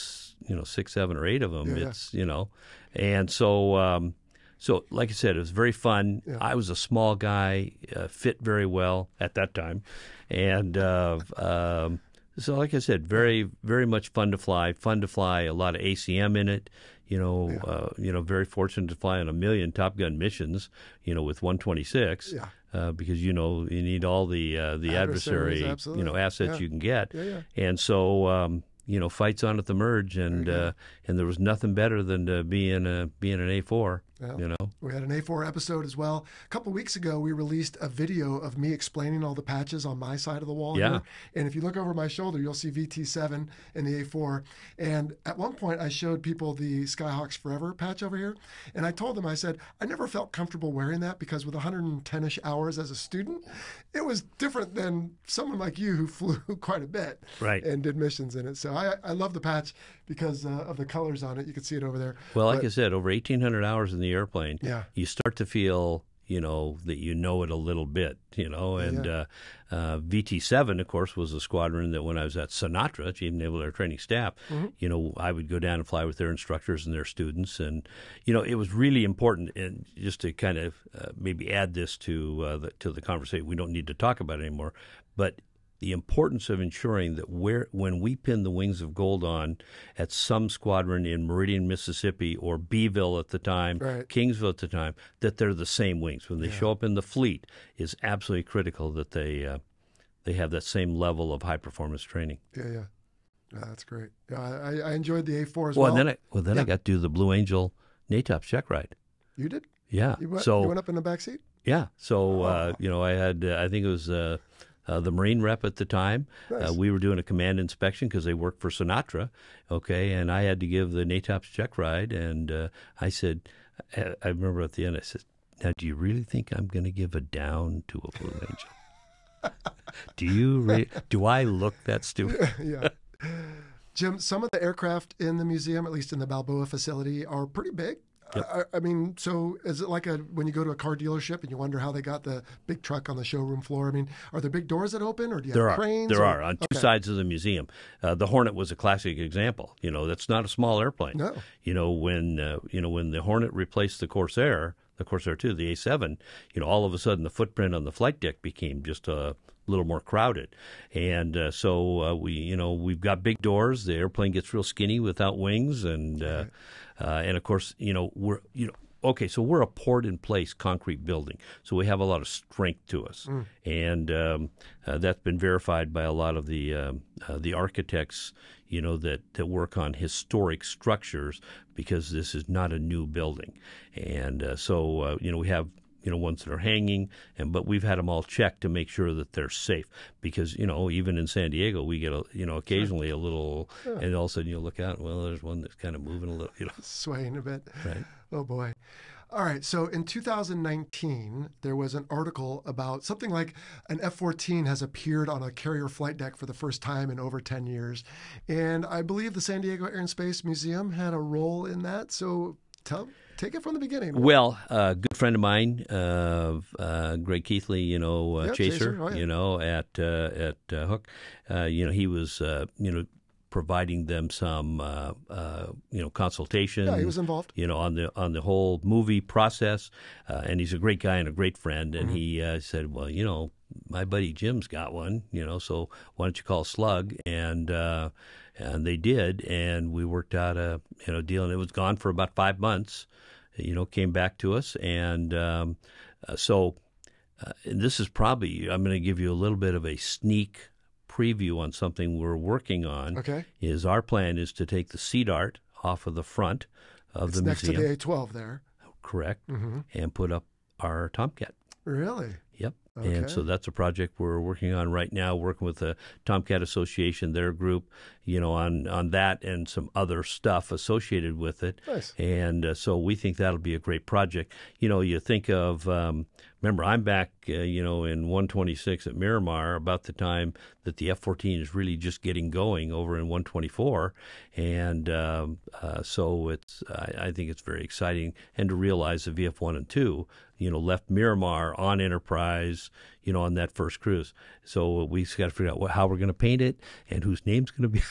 you know, six, seven, or eight of them, yeah. it's you know, and so um, so like I said, it was very fun. Yeah. I was a small guy, uh, fit very well at that time, and uh, um, so like I said, very very much fun to fly. Fun to fly. A lot of A C M in it. You know, yeah. uh, you know, very fortunate to fly on a million Top Gun missions, you know, with one twenty-six, yeah. uh, because, you know, you need all the uh, the adversary, you know, assets yeah. you can get. Yeah, yeah. And so, um, you know, fights on at the merge, and there uh, and there was nothing better than to be in, a, be in an A four, yeah. you know. We had an A four episode as well. A couple of weeks ago, we released a video of me explaining all the patches on my side of the wall yeah. here. And if you look over my shoulder, you'll see V T seven and the A four. And at one point, I showed people the Skyhawks Forever patch over here. And I told them, I said, I never felt comfortable wearing that because with one hundred ten-ish hours as a student, it was different than someone like you who flew quite a bit right. and did missions in it. So I, I love the patch because uh, of the colors on it. You can see it over there. Well, like but, I said, over eighteen hundred hours in the airplane, yeah. you start to feel, you know, that you know it a little bit, you know. And yeah. uh, uh, V T seven, of course, was a squadron that when I was at CNATRA, Chief Naval Air Training Staff, mm-hmm. you know, I would go down and fly with their instructors and their students. And, you know, it was really important, and just to kind of uh, maybe add this to, uh, the, to the conversation, we don't need to talk about it anymore, but the importance of ensuring that where, when we pin the wings of gold on at some squadron in Meridian, Mississippi, or Beeville at the time, right. Kingsville at the time, that they're the same wings. When they yeah. show up in the fleet, it's absolutely critical that they uh, they have that same level of high-performance training. Yeah, yeah. yeah that's great. Yeah, I, I enjoyed the A four as well. Well, and then I, well, then yeah. I got to do the Blue Angel NATOPS check ride. You did? Yeah. You went, so, you went up in the back seat? Yeah. So, oh. uh, you know, I had, uh, I think it was... Uh, Uh, the Marine rep at the time, nice. uh, we were doing a command inspection because they worked for CNATRA, okay, and I had to give the NATOPS check ride, and uh, I said, I, I remember at the end, I said, now, do you really think I'm going to give a down to a Blue Angel? do you, re- do I look that stupid? yeah. Jim, some of the aircraft in the museum, at least in the Balboa facility, are pretty big. Yep. I, I mean, so is it like a when you go to a car dealership and you wonder how they got the big truck on the showroom floor? I mean, are there big doors that open, or do you there have are. cranes? There or? are on two okay. sides of the museum. Uh, the Hornet was a classic example. You know, that's not a small airplane. No. You know, when uh, you know when the Hornet replaced the Corsair, the Corsair two, the A seven, you know, all of a sudden the footprint on the flight deck became just a little more crowded, and uh, so uh, we, you know, we've got big doors. The airplane gets real skinny without wings, and uh, right. uh, and of course, you know, we're you know, okay, so we're a poured-in-place concrete building, so we have a lot of strength to us, mm. and um, uh, that's been verified by a lot of the um, uh, the architects, you know, that that work on historic structures because this is not a new building, and uh, so uh, you know, we have. You know, ones that are hanging, and but we've had them all checked to make sure that they're safe because, you know, even in San Diego, we get, a, you know, occasionally a little, yeah. and all of a sudden you look out, well, there's one that's kind of moving a little, you know. Swaying a bit. Right. Oh, boy. All right. So in two thousand nineteen, there was an article about something like an F fourteen has appeared on a carrier flight deck for the first time in over ten years. And I believe the San Diego Air and Space Museum had a role in that. So tell Take it from the beginning. Well, a uh, good friend of mine, uh, uh, Greg Keithley, you know, uh, yep, Chaser, Chaser. Oh, yeah. you know, at uh, at uh, Hook, uh, you know, he was, uh, you know, providing them some, uh, uh, you know, consultation. Yeah, he was involved. You know, on the on the whole movie process, uh, and he's a great guy and a great friend. And mm-hmm. he uh, said, well, you know, my buddy Jim's got one, you know, so why don't you call Slug and. Uh, And they did, and we worked out a you know deal, and it was gone for about five months. You know, came back to us, and um, uh, so uh, and this is probably I'm going to give you a little bit of a sneak preview on something we're working on. Okay, is our plan is to take the seat art off of the front of it's the next museum, next to the A twelve there, correct, mm-hmm. and put up our Tomcat. Really? Yep. Okay. And so that's a project we're working on right now, working with the Tomcat Association, their group, you know, on, on that and some other stuff associated with it. Nice. And uh, so we think that'll be a great project. You know, you think of, um, remember, I'm back, uh, you know, in one twenty-six at Miramar about the time that the F fourteen is really just getting going over in one twenty-four. And um, uh, so it's, I, I think it's very exciting. And to realize the V F one and two, you know, left Miramar on Enterprise, you know, on that first cruise. So we've got to figure out how we're going to paint it and whose name's going to be.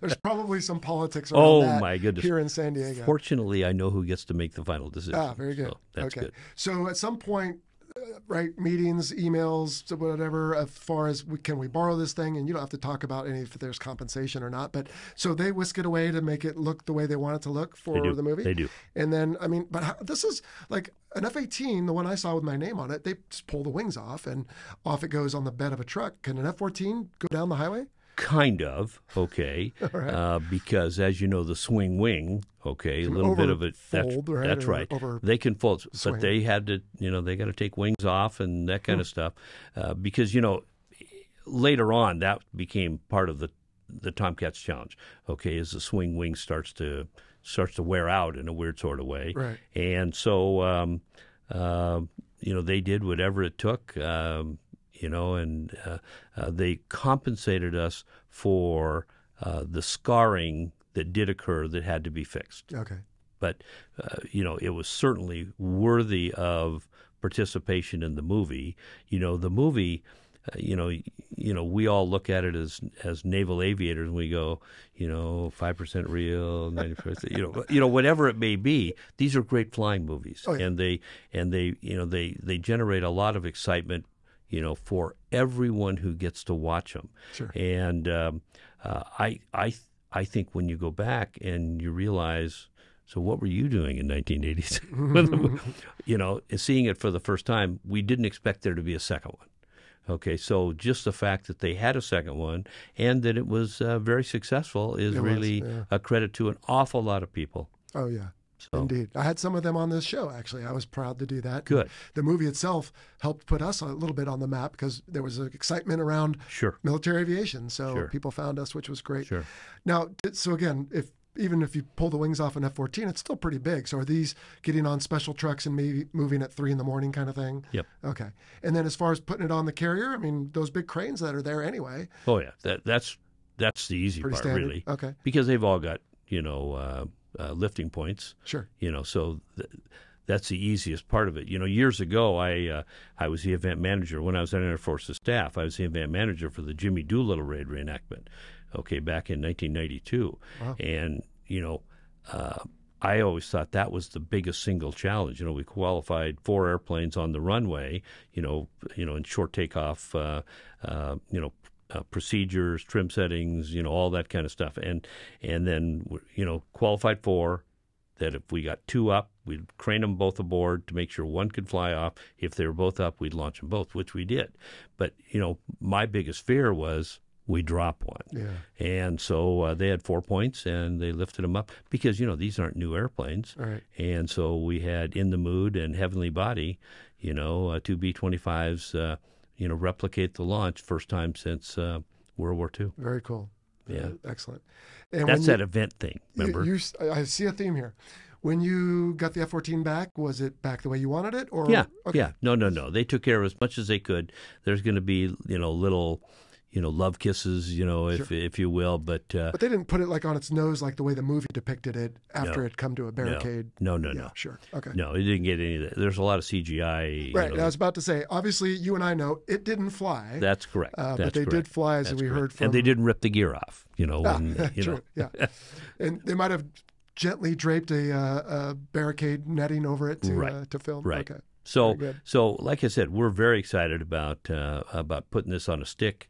There's probably some politics around oh, that my goodness. Here in San Diego. Fortunately, I know who gets to make the final decision. Ah, very good. So that's okay. Good. So at some point, uh, right, meetings, emails, whatever, as far as we, can we borrow this thing? And you don't have to talk about any if there's compensation or not. But so they whisk it away to make it look the way they want it to look for the movie. They do. And then, I mean, but how, this is like... An F eighteen, the one I saw with my name on it, they just pull the wings off, and off it goes on the bed of a truck. Can an F fourteen go down the highway? Kind of, okay, right. uh, because as you know, the swing wing, okay, so a little bit of it. That's right. That's right. Over they can fold, swing. But they had to, you know, they got to take wings off and that kind hmm. of stuff, uh, because you know, later on that became part of the the Tomcat's challenge. Okay, as the swing wing starts to. starts to wear out in a weird sort of way. Right. And so, um, uh, you know, they did whatever it took, um, you know, and uh, uh, they compensated us for uh, the scarring that did occur that had to be fixed. Okay. But, uh, you know, it was certainly worthy of participation in the movie. You know, the movie... You know, you know, we all look at it as as naval aviators, and we go, you know, five percent real, ninety percent, you know, you know, whatever it may be. These are great flying movies, oh, yeah. and they and they, you know, they they generate a lot of excitement, you know, for everyone who gets to watch them. Sure. And um, uh, I I I think when you go back and you realize. So what were you doing in nineteen eighty-six? You know, seeing it for the first time, we didn't expect there to be a second one. Okay, so just the fact that they had a second one and that it was uh, very successful is it really was, yeah. a credit to an awful lot of people. Oh, yeah. So. Indeed. I had some of them on this show, actually. I was proud to do that. Good. And the movie itself helped put us a little bit on the map because there was excitement around sure. military aviation. So sure. people found us, which was great. Sure. Now, so again, if even if you pull the wings off an F fourteen, it's still pretty big. So are these getting on special trucks and maybe moving at three in the morning kind of thing? Yep. Okay. And then as far as putting it on the carrier, I mean, those big cranes that are there anyway. Oh, yeah. That, that's that's the easy pretty part, standard. Really. Okay. Because they've all got, you know, uh, uh, lifting points. Sure. You know, so th that's the easiest part of it. You know, years ago, I uh, I was the event manager. When I was on Air Force's staff, I was the event manager for the Jimmy Doolittle raid reenactment. Okay, back in nineteen ninety-two. Wow. And, you know, uh, I always thought that was the biggest single challenge. You know, we qualified four airplanes on the runway, you know, you know, in short takeoff, uh, uh, you know, uh, procedures, trim settings, you know, all that kind of stuff. And, and then, you know, qualified four, that if we got two up, we'd crane them both aboard to make sure one could fly off. If they were both up, we'd launch them both, which we did. But, you know, my biggest fear was, we drop one. Yeah. And so uh, they had four points, and they lifted them up because, you know, these aren't new airplanes. Right. And so we had In the Mood and Heavenly Body, you know, uh, two B twenty-fives, uh, you know, replicate the launch first time since uh, World War Two. Very cool. Yeah. Uh, excellent. And that's that event thing, remember? You, you, I see a theme here. When you got the F fourteen back, was it back the way you wanted it? Or, yeah. Okay. Yeah. No, no, no. They took care of as much as they could. There's going to be, you know, little... you know, love kisses, you know, if sure. if you will, but... Uh, but they didn't put it, like, on its nose like the way the movie depicted it after no, it come to a barricade. No, no, no. Yeah, no. Sure, okay. No, it didn't get any of that. There's a lot of C G I. Right, you know, I was about to say, obviously, you and I know it didn't fly. That's correct. Uh, that's but they correct. did fly, as that's we correct. heard from... And they didn't rip the gear off, you know. Ah, when, you true, know. yeah. And they might have gently draped a, uh, a barricade netting over it to, right. uh, to film. Right, okay. So, so, like I said, we're very excited about uh, about putting this on a stick.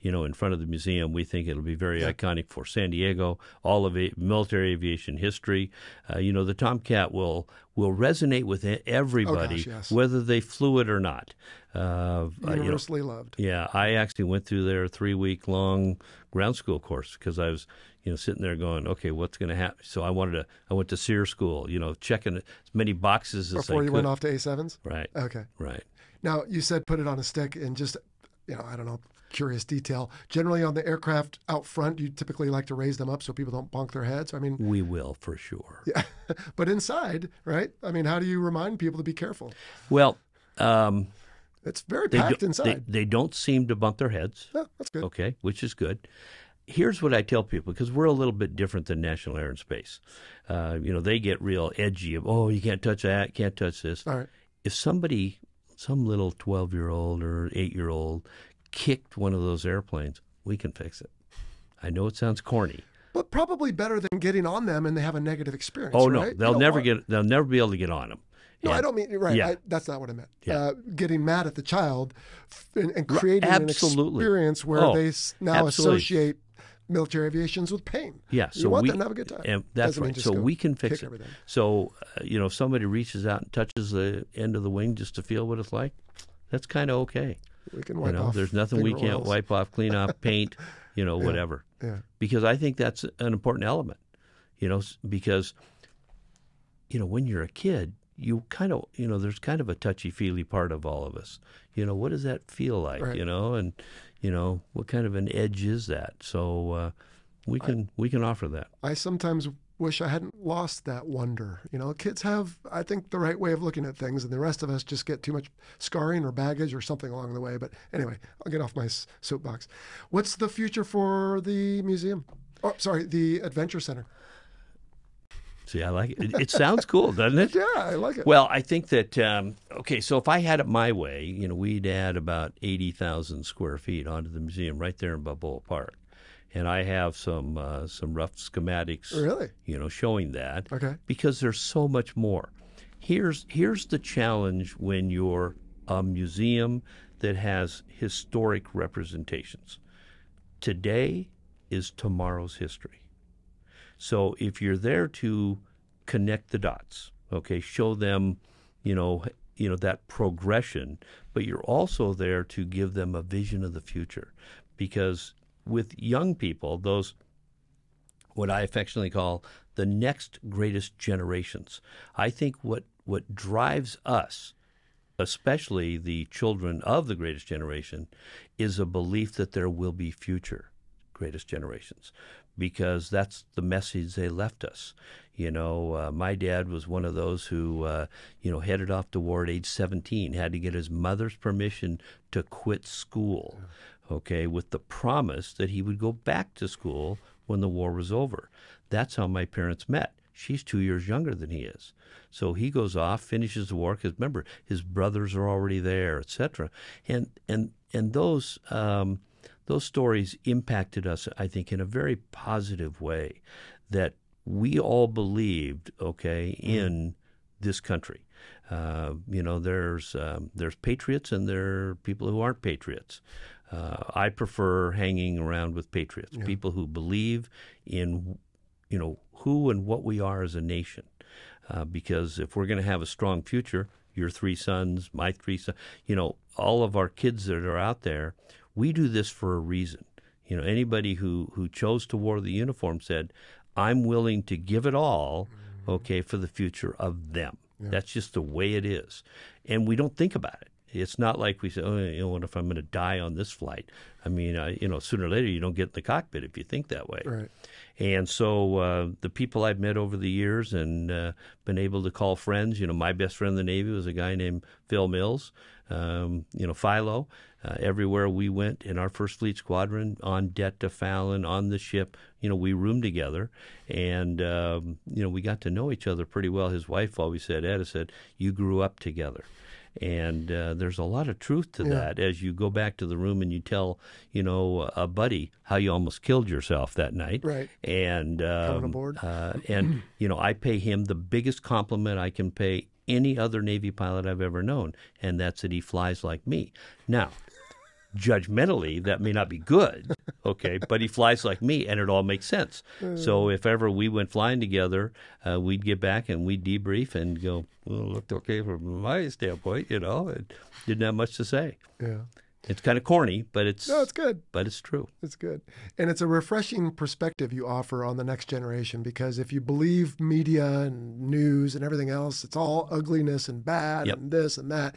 you know, in front of the museum. We think it'll be very yeah. iconic for San Diego, all of a- military aviation history. Uh, you know, the Tomcat will will resonate with everybody, oh gosh, yes. whether they flew it or not. Uh, Universally uh, you know, loved. Yeah, I actually went through their three-week-long ground school course because I was, you know, sitting there going, okay, what's going to happen? So I wanted to, I went to Sear School, you know, checking as many boxes as I could. Before you went off to A sevens? Right. Okay. Right. Now, you said put it on a stick and just, you know, I don't know, curious detail. Generally on the aircraft out front, you typically like to raise them up so people don't bonk their heads. I mean, we will for sure. Yeah. But inside, right? I mean, how do you remind people to be careful? Well, um, it's very packed inside. They, they don't seem to bump their heads. Oh, that's good. Okay, which is good. Here's what I tell people, because we're a little bit different than National Air and Space. Uh, you know, they get real edgy of, oh, you can't touch that, can't touch this. All right. If somebody, some little twelve-year-old or eight-year-old kicked one of those airplanes, we can fix it. I know it sounds corny. But probably better than getting on them and they have a negative experience. Oh, no, right? they'll never want... get. They'll never be able to get on them. No, and, I don't mean, right, yeah. I, that's not what I meant. Yeah. Uh, getting mad at the child and, and creating absolutely. an experience where oh, they now absolutely. associate military aviations with pain. Yeah, so you want we, them to have a good time. And that's Doesn't right. So we can fix it. Everything. So, uh, you know, if somebody reaches out and touches the end of the wing just to feel what it's like, that's kind of okay. We can wipe you know, off. There's nothing we can't oils. wipe off, clean off, paint, you know, yeah, whatever. Yeah. Because I think that's an important element, you know, because, you know, when you're a kid, you kind of, you know, there's kind of a touchy-feely part of all of us. You know, what does that feel like, right. you know, and, you know, what kind of an edge is that? So uh, we can I, we can offer that. I sometimes wish I hadn't lost that wonder. You know, kids have, I think, the right way of looking at things, and the rest of us just get too much scarring or baggage or something along the way. But anyway, I'll get off my soapbox. What's the future for the museum? Oh, sorry, the Adventure Center. See, I like it. It sounds cool, doesn't it? Yeah, I like it. Well, I think that, um, okay, so if I had it my way, you know, we'd add about eighty thousand square feet onto the museum right there in Balboa Park. And I have some uh, some rough schematics, really? you know, showing that. Okay. Because there's so much more. Here's, here's the challenge when you're a museum that has historic representations. Today is tomorrow's history. So if you're there to connect the dots, okay, show them, you know, you know that progression, but you're also there to give them a vision of the future, because with young people, those what I affectionately call the next greatest generations, I think what what drives us, especially the children of the greatest generation, is a belief that there will be future greatest generations, because that's the message they left us. You know, uh, my dad was one of those who, uh, you know, headed off to war at age seventeen, had to get his mother's permission to quit school, okay, with the promise that he would go back to school when the war was over. That's how my parents met. She's two years younger than he is. So he goes off, finishes the war, because remember, his brothers are already there, et cetera. And, and, and those... Um, Those stories impacted us, I think, in a very positive way, that we all believed, okay, in this country. Uh, you know, there's um, there's patriots and there are people who aren't patriots. Uh, I prefer hanging around with patriots, yeah. people who believe in, you know, who and what we are as a nation. Uh, because if we're going to have a strong future, your three sons, my three sons, you know, all of our kids that are out there, we do this for a reason. You know, anybody who, who chose to wear the uniform said, I'm willing to give it all, okay, for the future of them. Yeah. That's just the way it is. And we don't think about it. It's not like we say, oh, you know, what if I'm going to die on this flight? I mean, I, you know, sooner or later you don't get in the cockpit if you think that way. Right. And so uh, the people I've met over the years and uh, been able to call friends, you know, my best friend in the Navy was a guy named Phil Mills, um, you know, Philo. Uh, everywhere we went in our first fleet squadron, on deck to Fallon, on the ship, you know, we roomed together, and um, you know, we got to know each other pretty well. His wife always said, Etta said, you grew up together. And uh, there's a lot of truth to yeah. that, as you go back to the room and you tell, you know, a buddy how you almost killed yourself that night. Right. And, um, coming aboard. uh, and you know, I pay him the biggest compliment I can pay any other Navy pilot I've ever known, and that's that he flies like me. Now, judgmentally, that may not be good, okay, but he flies like me, and it all makes sense. Mm. So if ever we went flying together, uh, we'd get back and we'd debrief and go, well, it looked okay from my standpoint, you know, it didn't have much to say. Yeah. It's kind of corny, but it's no, it's good. But it's true. It's good. And it's a refreshing perspective you offer on the next generation, because if you believe media and news and everything else, it's all ugliness and bad yep. and this and that.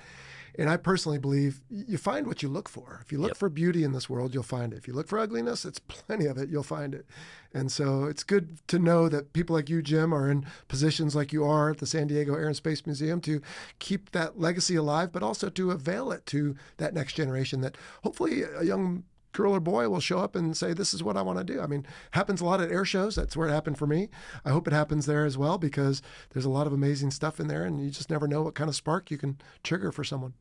And I personally believe you find what you look for. If you look yep. for beauty in this world, you'll find it. If you look for ugliness, it's plenty of it. You'll find it. And so it's good to know that people like you, Jim, are in positions like you are at the San Diego Air and Space Museum to keep that legacy alive, but also to avail it to that next generation that hopefully a young girl or boy will show up and say, this is what I want to do. I mean, happens a lot at air shows. That's where it happened for me. I hope it happens there as well, because there's a lot of amazing stuff in there, and you just never know what kind of spark you can trigger for someone.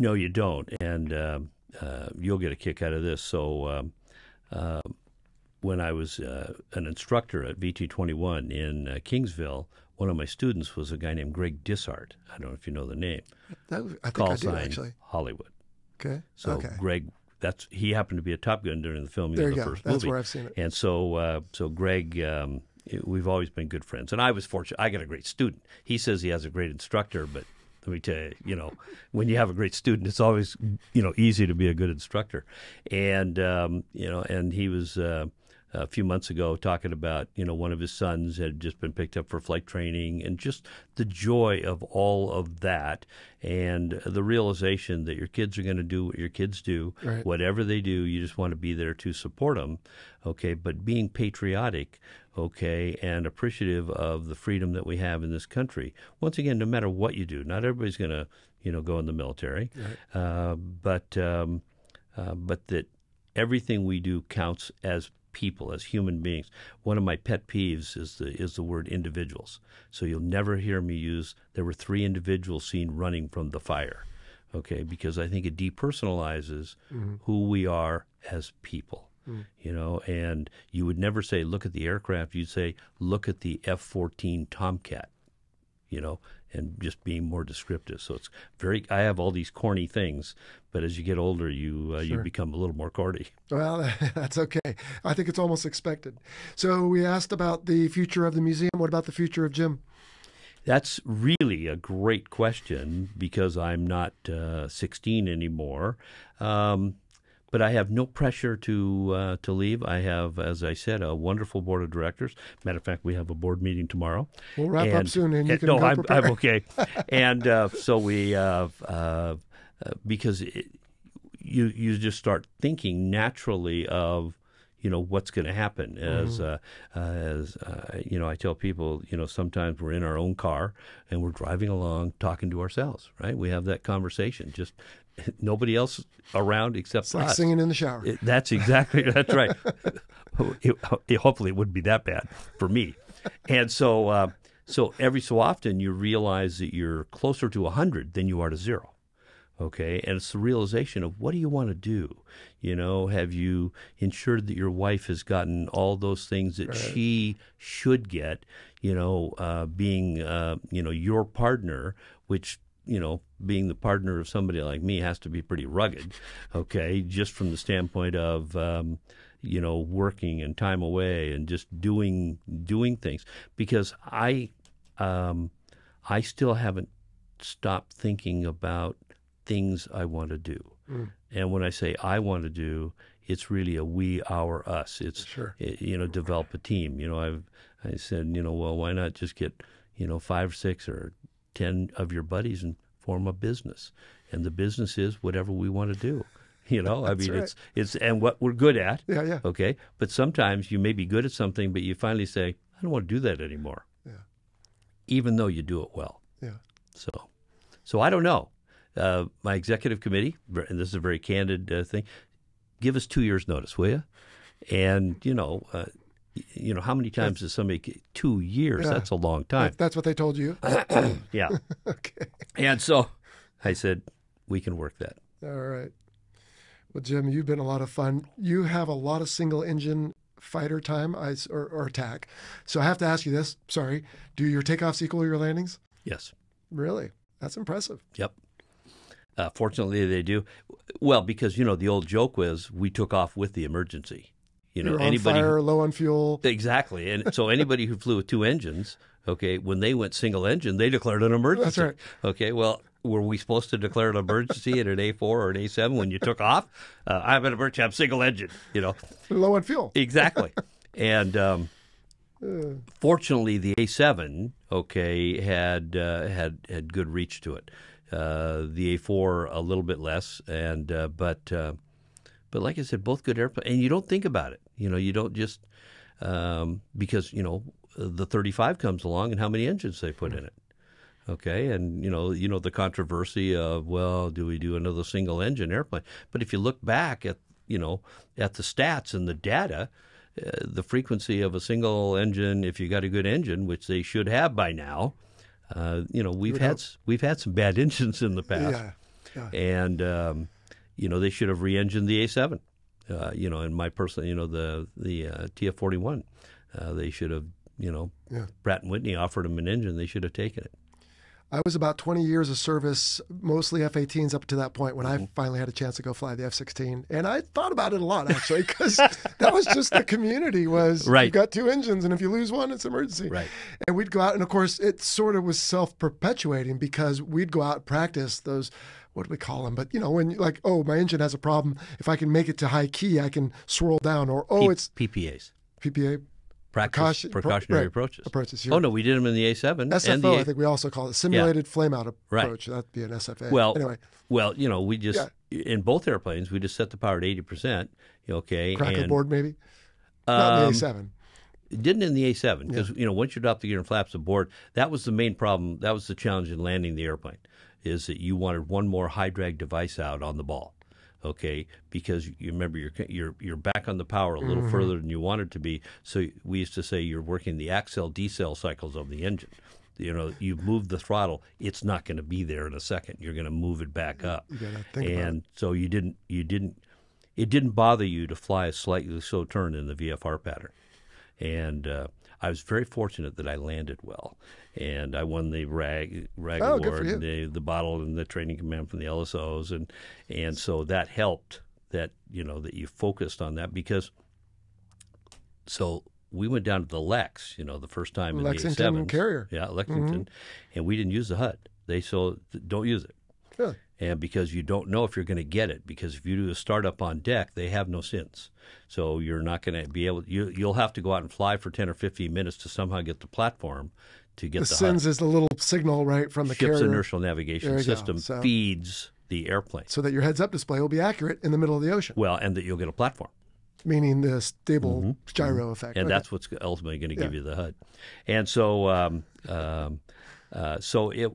No, you don't. And uh, uh, you'll get a kick out of this. So um, uh, when I was uh, an instructor at V T twenty-one in uh, Kingsville, one of my students was a guy named Greg Dissart. I don't know if you know the name. That, I think Call I do, sign actually. Hollywood. Okay. So okay. Greg That's he happened to be a Top Gun during the filming there of the first movie. That's where I've seen it. And so, uh, so Greg, um, we've always been good friends. And I was fortunate. I got a great student. He says he has a great instructor, but let me tell you, you know, when you have a great student, it's always, you know, easy to be a good instructor. And um, you know, and he was uh, a few months ago talking about, you know, one of his sons had just been picked up for flight training, and just the joy of all of that, and the realization that your kids are going to do what your kids do, right. whatever they do, you just want to be there to support them, okay, but being patriotic, okay, and appreciative of the freedom that we have in this country. Once again, no matter what you do, not everybody's going to, you know, go in the military, right. uh, but um, uh, but that everything we do counts as people, as human beings. One of my pet peeves is the is the word individuals. So you'll never hear me use, there were three individuals seen running from the fire, okay, because I think it depersonalizes mm-hmm. who we are as people, mm-hmm. you know, and you would never say, look at the aircraft, you'd say, look at the F fourteen Tomcat, you know, and just being more descriptive. So it's very, I have all these corny things, but as you get older, you uh, sure. you become a little more corny. Well, that's okay. I think it's almost expected. So we asked about the future of the museum. What about the future of Jim? That's really a great question, because I'm not uh, sixteen anymore. Um, But I have no pressure to uh, to leave. I have, as I said, a wonderful board of directors. Matter of fact, we have a board meeting tomorrow. We'll wrap and, up soon, and you and, can no, go I'm, prepare. I'm okay. And uh, so we, uh, uh, because it, you you just start thinking naturally of, you know, what's going to happen. As mm-hmm. uh, as uh, you know, I tell people, you know, sometimes we're in our own car and we're driving along, talking to ourselves. Right? We have that conversation. Just. Nobody else around except it's like us. Singing in the shower. It, that's exactly, that's right. It, it, hopefully it wouldn't be that bad for me. And so uh, so every so often you realize that you're closer to one hundred than you are to zero. Okay, and it's the realization of what do you want to do? You know, have you ensured that your wife has gotten all those things that right. she should get, you know, uh, being, uh, you know, your partner, which, you know, being the partner of somebody like me has to be pretty rugged, okay, just from the standpoint of, um, you know, working and time away and just doing doing things. Because I, um, I still haven't stopped thinking about things I want to do. Mm. And when I say I want to do, it's really a we, our, us. It's, sure. it, you know, develop a team. You know, I've I said, you know, well, why not just get, you know, five, six, or ten of your buddies and form a business, and the business is whatever we want to do, you know. I mean, right. it's it's and what we're good at. Yeah, yeah. Okay, but sometimes you may be good at something, but you finally say, I don't want to do that anymore. Yeah. Even though you do it well. Yeah. So, so I don't know. Uh, my executive committee, and this is a very candid uh, thing, give us two years' notice, will you? And you know. Uh, You know, how many times does somebody get two years? Yeah. That's a long time. That's what they told you? Yeah. Okay. And so I said, we can work that. All right. Well, Jim, you've been a lot of fun. You have a lot of single-engine fighter time I, or, or attack. So I have to ask you this. Sorry. Do your takeoffs equal your landings? Yes. Really? That's impressive. Yep. Uh, fortunately, they do. Well, because, you know, the old joke was we took off with the emergency. You know, You're on anybody fire, who, low on fuel. Exactly. And so anybody who flew with two engines, okay, when they went single engine, they declared an emergency. That's right. Okay, well, were we supposed to declare an emergency at an A four or an A seven when you took off? Uh, I'm an emergency, I'm single engine, you know. Low on fuel. Exactly. And um, uh. fortunately, the A seven, okay, had, uh, had, had good reach to it. Uh, the A four a little bit less, and uh, but uh, but like I said, both good airplanes. And you don't think about it, you know. You don't just um, because you know the thirty-five comes along and how many engines they put in it, okay. And you know, you know the controversy of, well, do we do another single engine airplane? But if you look back at you know at the stats and the data, uh, the frequency of a single engine, if you got a good engine, which they should have by now. Uh, you know, we've had we've had some bad engines in the past, yeah, yeah. and um, you know they should have re-engined the A seven. Uh, you know, in my personal, you know, the the uh, T F forty-one, uh, they should have. You know, yeah. Pratt and Whitney offered them an engine; they should have taken it. I was about twenty years of service, mostly F eighteens up to that point when mm-hmm. I finally had a chance to go fly the F sixteen. And I thought about it a lot, actually, because that was just the community was, right. You've got two engines, and if you lose one, it's an emergency. Right. And we'd go out, and of course, it sort of was self-perpetuating because we'd go out and practice those, what do we call them? But, you know, when like, oh, my engine has a problem. If I can make it to high key, I can swirl down. Or, oh, P- it's... P P As. P P A. Practice, Precaution, precautionary right. approaches. approaches here. Oh, no, we did them in the A seven. S F O, and the A- I think we also call it simulated yeah. flameout approach. Right. That'd be an S F A. Well, anyway. well you know, we just, yeah. in both airplanes, we just set the power at eighty percent. Okay. Crackle and, board, maybe? Um, Not in the A seven. Didn't in the A seven, because, yeah. you know, once you drop the gear and flaps aboard, that was the main problem. That was the challenge in landing the airplane, is that you wanted one more high drag device out on the ball. Okay, because you remember you're you're you're back on the power a little mm-hmm. further than you wanted to be. So we used to say you're working the axle decel cycles of the engine. You know, you move the throttle; it's not going to be there in a second. You're going to move it back up. You gotta think and about it. So you didn't you didn't it didn't bother you to fly a slightly slow turn in the V F R pattern. And uh, I was very fortunate that I landed well, and I won the rag rag oh, award, and the the bottle, and the training command from the L S Os, and and so that helped. That you know that you focused on that because. So we went down to the Lex, you know, the first time in Lexington the A seven carrier, yeah, Lexington, mm-hmm. and we didn't use the H U D. They so don't use it, really? And because you don't know if you're going to get it, because if you do a startup on deck, they have no sense. So you're not going to be able. You you'll have to go out and fly for ten or fifteen minutes to somehow get the platform. To get the, the S I N S is the little signal right from the ship's carrier. Inertial navigation system so, feeds the airplane, so that your heads-up display will be accurate in the middle of the ocean. Well, and that you'll get a platform, meaning the stable mm-hmm. gyro mm-hmm. effect, and okay. that's what's ultimately going to yeah. give you the H U D. And so, um, um, uh, so it,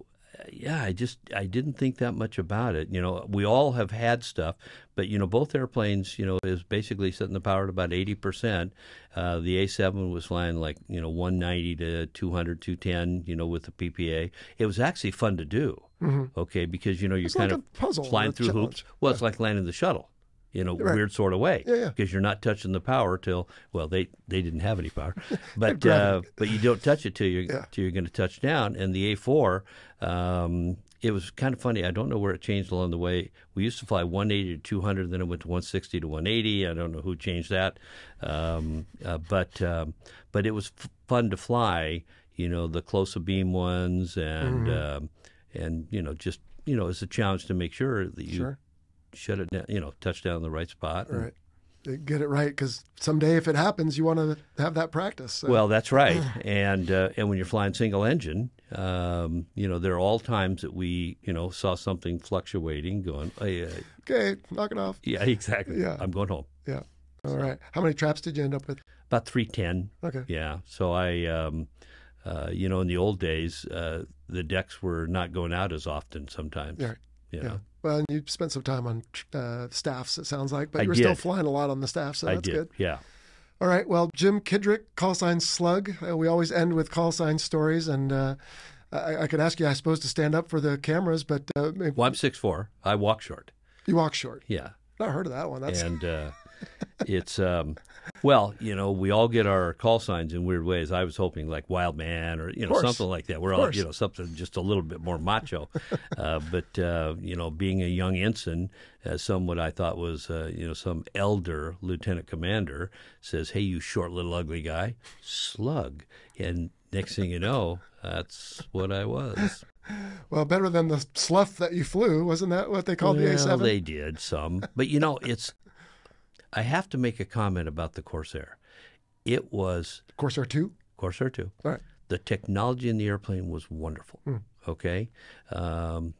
yeah, I just I didn't think that much about it. You know, we all have had stuff, but you know, both airplanes, you know, is basically setting the power at about eighty percent. Uh, the A seven was flying like, you know, one ninety to two hundred, two ten, you know, with the P P A. It was actually fun to do, mm-hmm. okay, because, you know, you're it's kind like of puzzle flying through challenge. Hoops. Well, yeah. It's like landing the shuttle in a right. weird sort of way yeah, yeah. because you're not touching the power till, well, they, they didn't have any power, but uh, but you don't touch it till you're, yeah. till you're going to touch down. And the A four, um, it was kind of funny. I don't know where it changed along the way. We used to fly one eighty to two hundred, then it went to one sixty to one eighty. I don't know who changed that. Um, uh, but um, but it was f- fun to fly, you know, the closer beam ones and, mm-hmm. um, and you know, just, you know, it's a challenge to make sure that you sure. shut it down, you know, touch down in the right spot. And, right. Get it right, because someday if it happens, you want to have that practice. So. Well, that's right. and uh, and when you're flying single engine, um, you know, there are all times that we, you know, saw something fluctuating going, hey, uh, okay, knock it off. Yeah, exactly. Yeah. I'm going home. Yeah. All so. Right. How many traps did you end up with? About three ten. Okay. Yeah. So I, um, uh, you know, in the old days, uh, the decks were not going out as often sometimes. Yeah. You know? Yeah. Well, and you spent some time on uh, staffs, it sounds like, but I you were did. Still flying a lot on the staff, so that's I did. Good. Yeah. All right. Well, Jim Kidrick, call sign Slug. Uh, we always end with call sign stories, and uh, I, I could ask you, I suppose, to stand up for the cameras, but uh, maybe... well, I'm six foot four. I walk short. You walk short. Yeah. Not heard of that one. That's and uh, it's um, Well, you know, we all get our call signs in weird ways. I was hoping like Wild Man or, you know, something like that. We're all, you know, something just a little bit more macho. uh, but, uh, you know, being a young ensign, uh, someone I thought was, uh, you know, some elder lieutenant commander says, hey, you short little ugly guy, slug. And next thing you know, that's what I was. Well, better than the slough that you flew. Wasn't that what they called well, the A seven? Well, they did some. But, you know, it's... I have to make a comment about the Corsair. It was... Corsair two? Corsair two. All right. The technology in the airplane was wonderful, mm. okay? Um,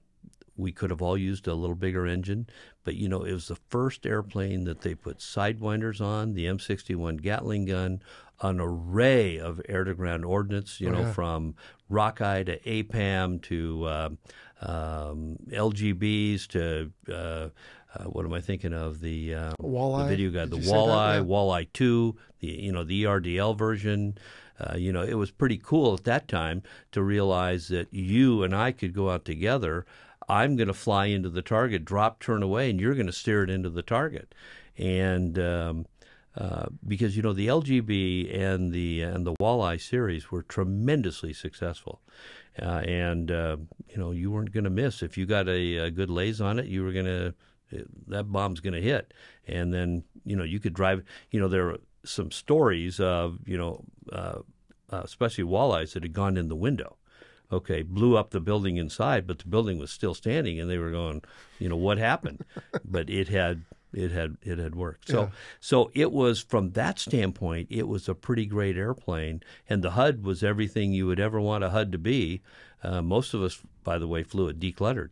we could have all used a little bigger engine, but, you know, it was the first airplane that they put sidewinders on, the M sixty-one Gatling gun, an array of air-to-ground ordnance, you oh, know, yeah. from Rockeye to A PAM to um, um, L G Bs to... Uh, Uh, what am I thinking of? The, um, the video guide, the Walleye, yeah. Walleye two, the, you know, the E R D L version. Uh, you know, it was pretty cool at that time to realize that you and I could go out together. I'm going to fly into the target, drop, turn away, and you're going to steer it into the target. And um, uh, because, you know, the L G B and the, and the Walleye series were tremendously successful. Uh, and, uh, you know, you weren't going to miss. If you got a, a good lays on it, you were going to... It, that bomb's going to hit. And then, you know, you could drive, you know, there were some stories of, you know, uh, uh, especially walleyes that had gone in the window. Okay, blew up the building inside, but the building was still standing, and they were going, you know, what happened? But it had, it had, it had worked. So, yeah. so it was, from that standpoint, it was a pretty great airplane, and the H U D was everything you would ever want a H U D to be. Uh, most of us, by the way, flew it decluttered.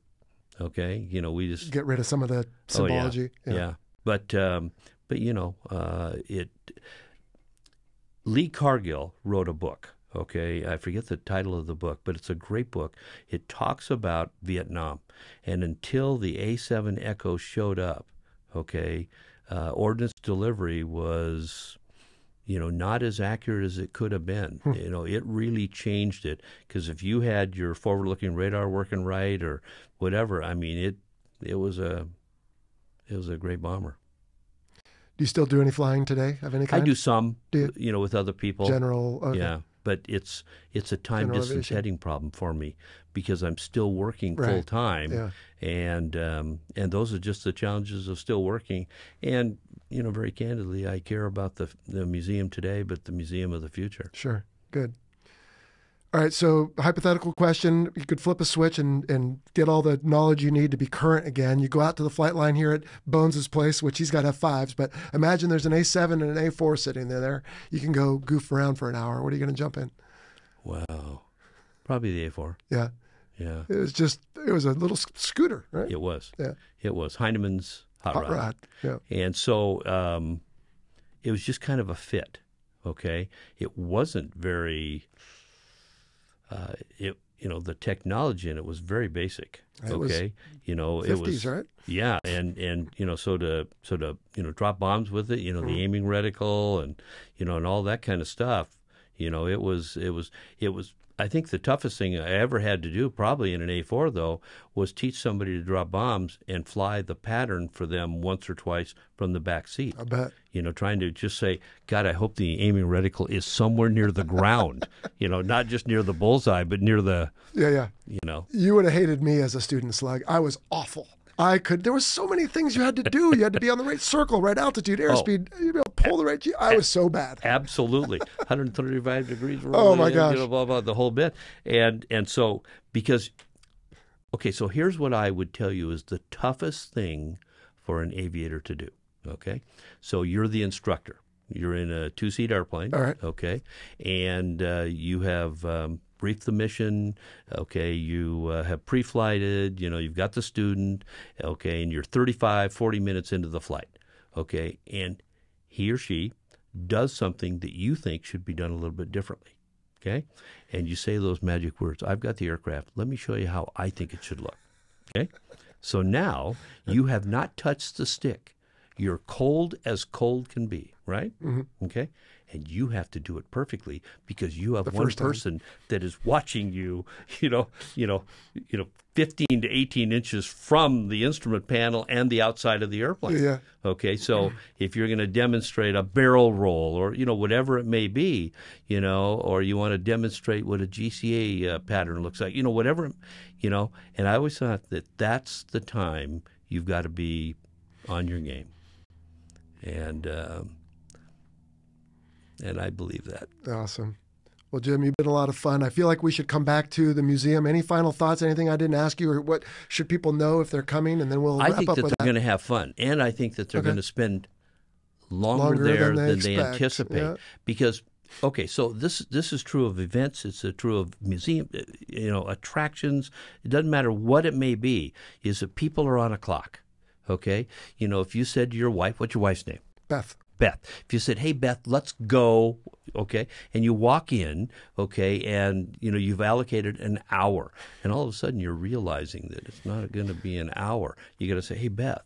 Okay, you know, we just get rid of some of the symbology. Oh, yeah, yeah. yeah, but um, but you know, uh, it. Lee Cargill wrote a book. Okay, I forget the title of the book, but it's a great book. It talks about Vietnam, and until the A seven Echo showed up, okay, uh, ordnance delivery was, you know, not as accurate as it could have been. Hmm. You know, it really changed it, because if you had your forward-looking radar working right or whatever, I mean, it it was a it was a great bomber. Do you still do any flying today of any kind? I do some, do you? you know, with other people. General, okay. yeah, but it's it's a time General distance aviation. heading problem for me, because I'm still working right. full time, yeah. and um, and those are just the challenges of still working. And you know, very candidly, I care about the the museum today, but the museum of the future. Sure, good. All right, so hypothetical question. You could flip a switch and, and get all the knowledge you need to be current again. You go out to the flight line here at Bones's place, which he's got F fives, but imagine there's an A seven and an A four sitting there. there. You can go goof around for an hour. What are you going to jump in? Wow. Probably the A four. Yeah. Yeah. It was just, it was a little scooter, right? It was. Yeah. It was. Heinemann's Hot, hot Rod. Rod. Yeah. And so um, it was just kind of a fit, okay? It wasn't very... Uh, it you know the technology in it was very basic. Okay, was you know fifties, it was right? yeah, and and you know so to so to you know drop bombs with it, you know mm. the aiming reticle and you know and all that kind of stuff. You know it was it was it was. I think the toughest thing I ever had to do, probably in an A four though, was teach somebody to drop bombs and fly the pattern for them once or twice from the back seat. I bet. You know, trying to just say, God, I hope the aiming reticle is somewhere near the ground. You know, not just near the bullseye, but near the... Yeah, yeah. You know. You would have hated me as a student, Slug. I was awful. I could... There were so many things you had to do. You had to be on the right circle, right altitude, airspeed, oh, you know, pull the right... I was so bad. Absolutely. one hundred thirty-five degrees. Oh, my in, gosh. You know, blah, blah, the whole bit. And, and so, because... Okay, so here's what I would tell you is the toughest thing for an aviator to do. Okay, so you're the instructor. You're in a two-seat airplane. All right. Okay, and uh, you have um, briefed the mission. Okay, you uh, have pre-flighted. You know, you've got the student. Okay, and you're thirty-five, forty minutes into the flight. Okay, and he or she does something that you think should be done a little bit differently. Okay, and you say those magic words. I've got the aircraft. Let me show you how I think it should look. Okay, so now you have not touched the stick. You're cold as cold can be, right? Mm-hmm. Okay? and you have to do it perfectly because you have the one person time. that is watching you, you know, you know, you know, fifteen to eighteen inches from the instrument panel and the outside of the airplane. Yeah. Okay, so if you're going to demonstrate a barrel roll or, you know, whatever it may be, you know, or you want to demonstrate what a G C A uh, pattern looks like, you know, whatever, you know, and I always thought that that's the time you've got to be on your game. And um, and I believe that. Awesome. Well, Jim, you've been a lot of fun. I feel like we should come back to the museum. Any final thoughts, anything I didn't ask you, or what should people know if they're coming? And then we'll wrap up with that. I think that they're going to have fun, and I think that they're okay. going to spend longer, longer there than they, than they anticipate. Yeah. Because, okay, so this this is true of events. It's true of museum, you know, attractions. It doesn't matter what it may be, is that people are on a clock, okay? You know, if you said to your wife, what's your wife's name? Beth. Beth. If you said, hey, Beth, let's go, okay, and you walk in, okay, and, you know, you've allocated an hour, and all of a sudden you're realizing that it's not going to be an hour. You got to say, hey, Beth,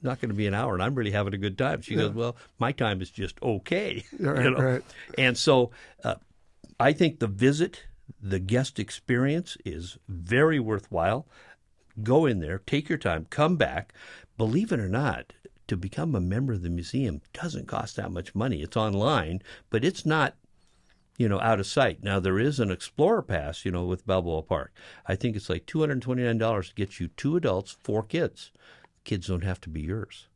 not going to be an hour, and I'm really having a good time. She yeah. goes, well, my time is just okay. Right, you know? Right. And so uh, I think the visit, the guest experience is very worthwhile. Go in there, take your time, come back. Believe it or not, to become a member of the museum doesn't cost that much money. It's online, but it's not, you know, out of sight. Now, there is an Explorer Pass, you know, with Balboa Park. I think it's like two hundred twenty-nine dollars to get you two adults, four kids. Kids don't have to be yours.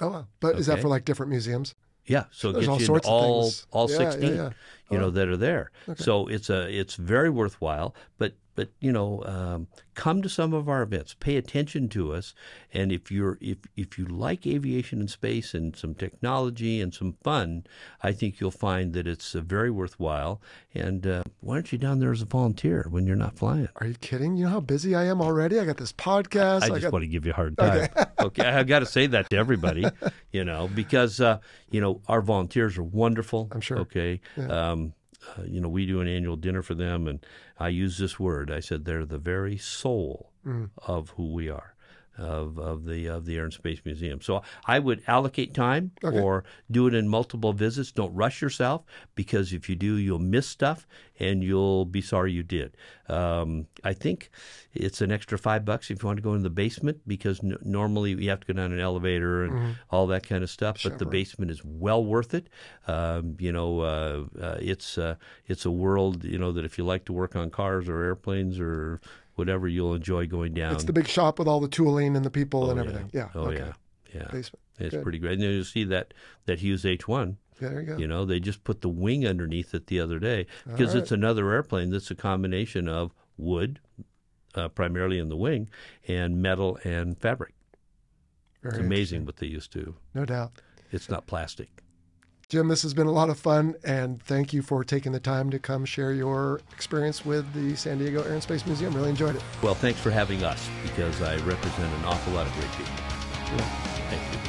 Oh, wow. But okay? Is that for, like, different museums? Yeah, so it There's gets all you sorts all, of things. all yeah, sixteen, yeah, yeah. you oh. know, that are there. Okay. So it's a it's very worthwhile, but But, you know, um, come to some of our events, pay attention to us. And if you're if, if you like aviation and space and some technology and some fun, I think you'll find that it's uh, very worthwhile. And uh, why aren't you down there as a volunteer when you're not flying? Are you kidding? You know how busy I am already? I got this podcast. I, I just I got... want to give you a hard time. Okay, okay. I've got to say that to everybody, you know, because, uh, you know, our volunteers are wonderful. I'm sure. Okay. Yeah. Um Uh, you know, we do an annual dinner for them, and I use this word. I said they're the very soul mm. of who we are, of of the of the Air and Space Museum. So I would allocate time okay. or do it in multiple visits. Don't rush yourself, because if you do, you'll miss stuff, and you'll be sorry you did. Um, I think it's an extra five bucks if you want to go in the basement, because n- normally you have to go down an elevator and mm-hmm. all that kind of stuff. Sure, but the right. basement is well worth it. Um, you know, uh, uh, it's uh, it's a world, you know, that if you like to work on cars or airplanes or whatever, you'll enjoy going down. It's the big shop with all the tooling and the people oh, and everything. Yeah. yeah. Oh okay. yeah. Yeah. Basement. It's Good. pretty great. And then you see that that Hughes H one. There you go. You know, they just put the wing underneath it the other day, because right. it's another airplane that's a combination of wood, uh, primarily in the wing, and metal and fabric. Very it's amazing what they used to. No doubt. It's not plastic. Jim, this has been a lot of fun, and thank you for taking the time to come share your experience with the San Diego Air and Space Museum. Really enjoyed it. Well, thanks for having us, because I represent an awful lot of great people. Yeah. Thank you.